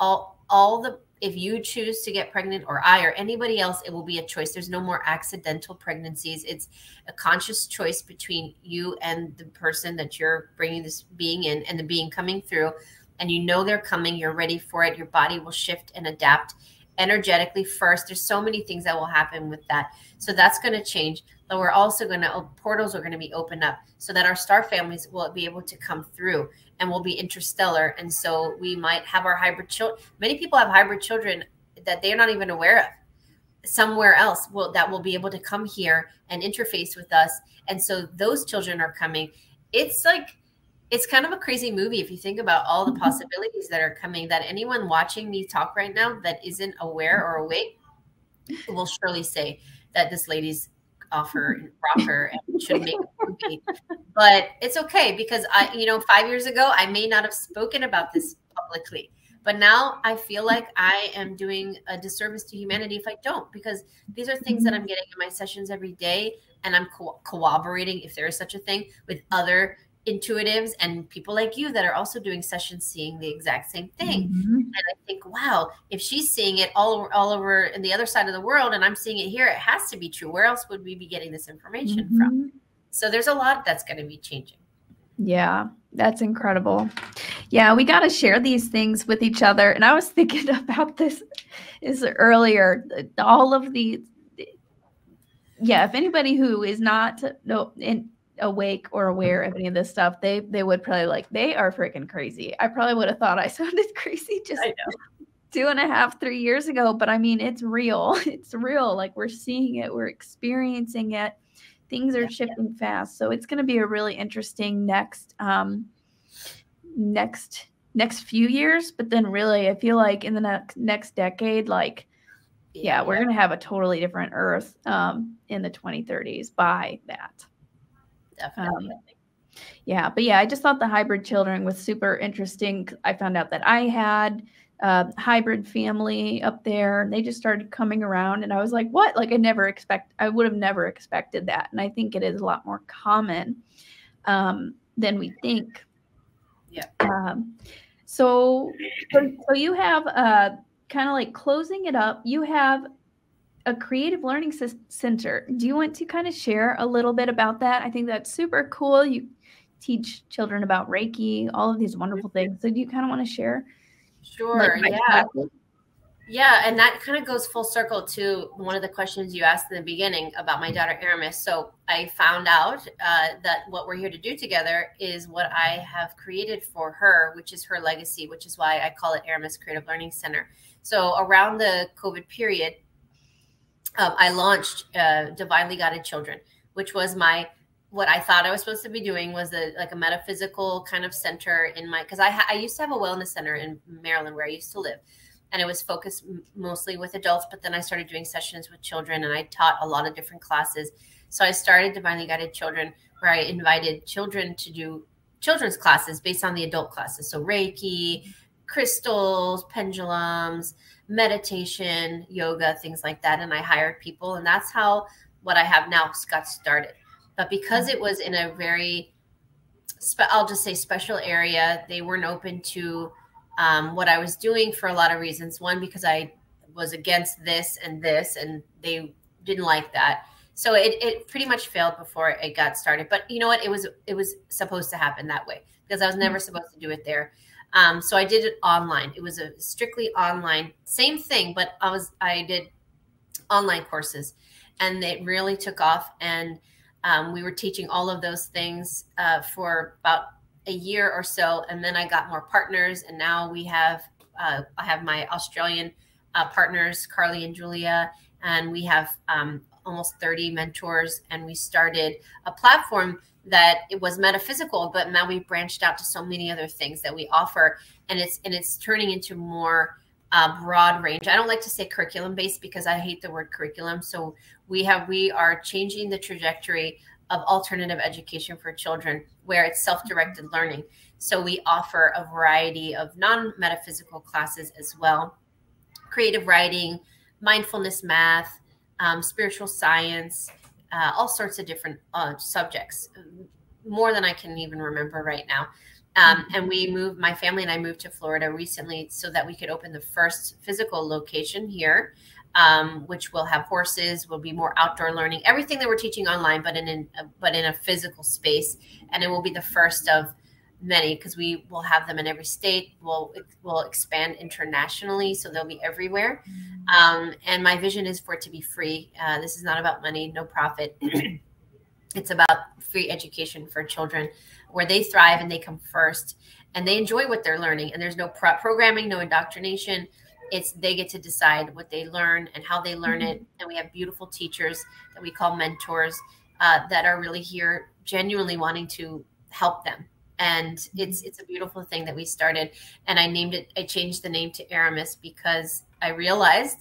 all, all the, if you choose to get pregnant, or I or anybody else, it will be a choice. There's no more accidental pregnancies. It's a conscious choice between you and the person that you're bringing this being in and the being coming through. And you know they're coming. You're ready for it. Your body will shift and adapt energetically first. There's so many things that will happen with that. So that's going to change. But we're also going to, portals are going to be opened up so that our star families will be able to come through and will be interstellar. And so we might have our hybrid children. Many people have hybrid children that they're not even aware of somewhere else will, that will be able to come here and interface with us. And so those children are coming. It's like, it's kind of a crazy movie if you think about all the possibilities that are coming, that anyone watching me talk right now that isn't aware or awake will surely say that this lady's offer and rocker and should make a movie. But it's okay, because I, you know, five years ago, I may not have spoken about this publicly, but now I feel like I am doing a disservice to humanity if I don't, because these are things that I'm getting in my sessions every day. And I'm co cooperating, if there is such a thing, with other intuitives and people like you that are also doing sessions, seeing the exact same thing. Mm-hmm. And I think, wow, if she's seeing it all over, all over in the other side of the world, and I'm seeing it here, it has to be true. Where else would we be getting this information mm-hmm. from? So there's a lot that's going to be changing. Yeah, that's incredible. Yeah, we got to share these things with each other. And I was thinking about this is earlier, all of the, yeah, if anybody who is not, no, and awake or aware of any of this stuff, they they would probably like, they are freaking crazy. I probably would have thought I sounded crazy just two and a half, three years ago. But I mean, it's real. It's real. Like, we're seeing it. We're experiencing it. Things are yeah, shifting yeah. fast. So it's going to be a really interesting next, um, next, next few years. But then really, I feel like in the next, next decade, like, yeah, yeah. we're going to have a totally different Earth um, in the twenty thirties by that. Definitely. Um, yeah. But yeah, I just thought the hybrid children was super interesting. I found out that I had uh hybrid family up there, and they just started coming around, and I was like, what? Like, I never expect, I would have never expected that. And I think it is a lot more common um, than we think. Yeah. Um, so, so you have uh, kind of like closing it up, you have a creative learning center. Do you want to kind of share a little bit about that? I think that's super cool. You teach children about Reiki, all of these wonderful things. So do you kind of want to share? Sure. Like, yeah. Topic? Yeah. And that kind of goes full circle to one of the questions you asked in the beginning about my daughter, Aramis. So I found out uh, that what we're here to do together is what I have created for her, which is her legacy, which is why I call it Aramis Creative Learning Center. So around the COVID period, um, I launched uh, Divinely Guided Children, which was my, what I thought I was supposed to be doing was a, like a metaphysical kind of center in my, cause I, ha, I used to have a wellness center in Maryland where I used to live, and it was focused mostly with adults, but then I started doing sessions with children, and I taught a lot of different classes. So I started Divinely Guided Children, where I invited children to do children's classes based on the adult classes. So Reiki, crystals, pendulums, meditation, yoga, things like that. And I hired people, and that's how what I have now got started. But because it was in a very, I'll just say special area, they weren't open to um, what I was doing for a lot of reasons. One, because I was against this and this, and they didn't like that. So it, it pretty much failed before it got started. But you know what? It was, it was supposed to happen that way, because I was never supposed to do it there. Um, so I did it online. It was a strictly online, same thing, but I was, I did online courses, and it really took off. And Um, we were teaching all of those things uh, for about a year or so. And then I got more partners. And now we have, uh, I have my Australian uh, partners, Carly and Julia, and we have um, almost thirty mentors. And we started a platform that it was metaphysical, but now we've branched out to so many other things that we offer. And it's, and it's turning into more Uh, broad range. I don't like to say curriculum based because I hate the word curriculum. So we have, we are changing the trajectory of alternative education for children, where it's self-directed learning. So we offer a variety of non-metaphysical classes as well. Creative writing, mindfulness, math, um, spiritual science, uh, all sorts of different uh, subjects, more than I can even remember right now. Um, and we moved, my family and I moved to Florida recently so that we could open the first physical location here, um, which will have horses, will be more outdoor learning, everything that we're teaching online, but in, in but in a physical space. And it will be the first of many, because we will have them in every state. We'll, we'll expand internationally, so they'll be everywhere. Um, and my vision is for it to be free. Uh, this is not about money, no profit. It's about free education for children, where they thrive and they come first and they enjoy what they're learning. And there's no pro programming, no indoctrination. It's they get to decide what they learn and how they learn it. And we have beautiful teachers that we call mentors uh, that are really here genuinely wanting to help them. And it's, it's a beautiful thing that we started. And I named it, I changed the name to Aramis, because I realized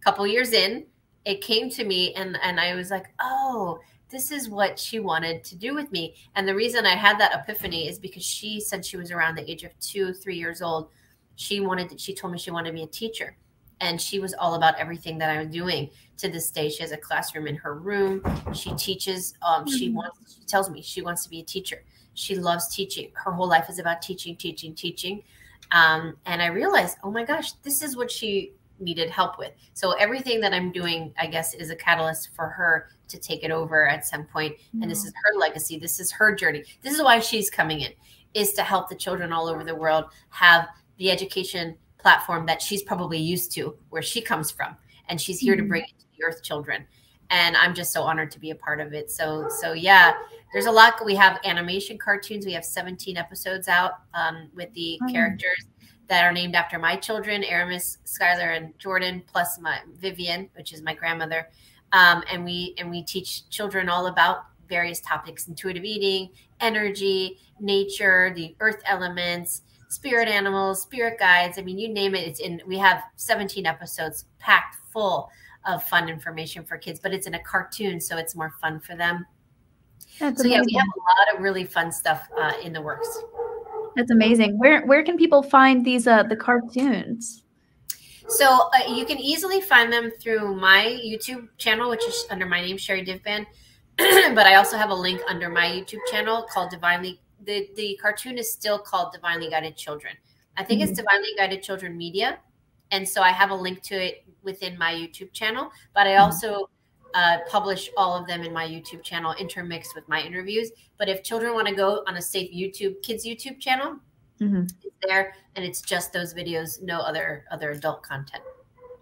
a couple years in, it came to me, and, and I was like, oh, this is what she wanted to do with me. And the reason I had that epiphany is because she, since she was around the age of two, three years old, she wanted, she told me she wanted to be a teacher. And she was all about everything that I was doing. To this day, she has a classroom in her room. She teaches, um, she wants, she tells me she wants to be a teacher. She loves teaching. Her whole life is about teaching, teaching, teaching. Um, and I realized, oh my gosh, this is what she needed help with. So everything that I'm doing, I guess, is a catalyst for her to take it over at some point. Mm-hmm. And this is her legacy. This is her journey. This is why she's coming in, is to help the children all over the world have the education platform that she's probably used to, where she comes from. And she's here mm-hmm. to bring it to the Earth children. And I'm just so honored to be a part of it. So, so yeah, there's a lot. We have animation cartoons. We have seventeen episodes out um, with the mm-hmm. characters that are named after my children, Aramis, Skylar, and Jordan, plus my Vivian, which is my grandmother. Um, and we and we teach children all about various topics: intuitive eating, energy, nature, the earth elements, spirit animals, spirit guides. I mean, you name it. It's in. We have seventeen episodes packed full of fun information for kids, but it's in a cartoon, so it's more fun for them. That's so amazing. Yeah, we have a lot of really fun stuff uh, in the works. That's amazing. Where where can people find these uh, the cartoons? So uh, you can easily find them through my YouTube channel, which is under my name, Sherri Divband. But I also have a link under my YouTube channel called Divinely. The the cartoon is still called Divinely Guided Children. I think mm-hmm. it's Divinely Guided Children Media. And so I have a link to it within my YouTube channel, but I also uh, publish all of them in my YouTube channel intermixed with my interviews. But if children want to go on a safe YouTube kids YouTube channel, mm-hmm. it's there, and it's just those videos, no other other adult content.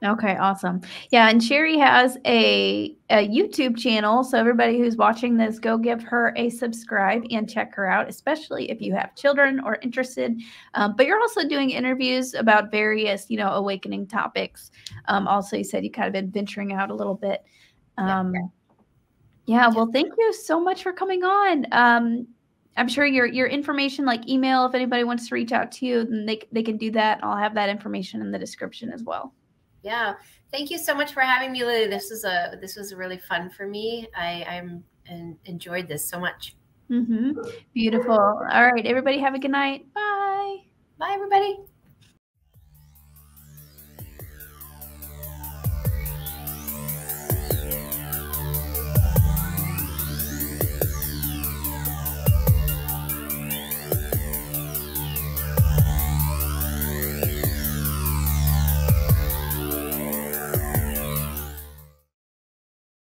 Okay, awesome. Yeah, and Sherri has a, a YouTube channel, so everybody who's watching this, go give her a subscribe and check her out, especially if you have children or interested. Um, but you're also doing interviews about various, you know, awakening topics. Um, also, you said you kind of been venturing out a little bit. Um, yeah, yeah. yeah, well, thank you so much for coming on. Um, I'm sure your your information, like email, if anybody wants to reach out to you, then they, they can do that. I'll have that information in the description as well. Yeah. Thank you so much for having me, Lily. This is a, this was really fun for me. I I'm, and enjoyed this so much. Mm-hmm. Beautiful. All right, everybody have a good night. Bye. Bye, everybody.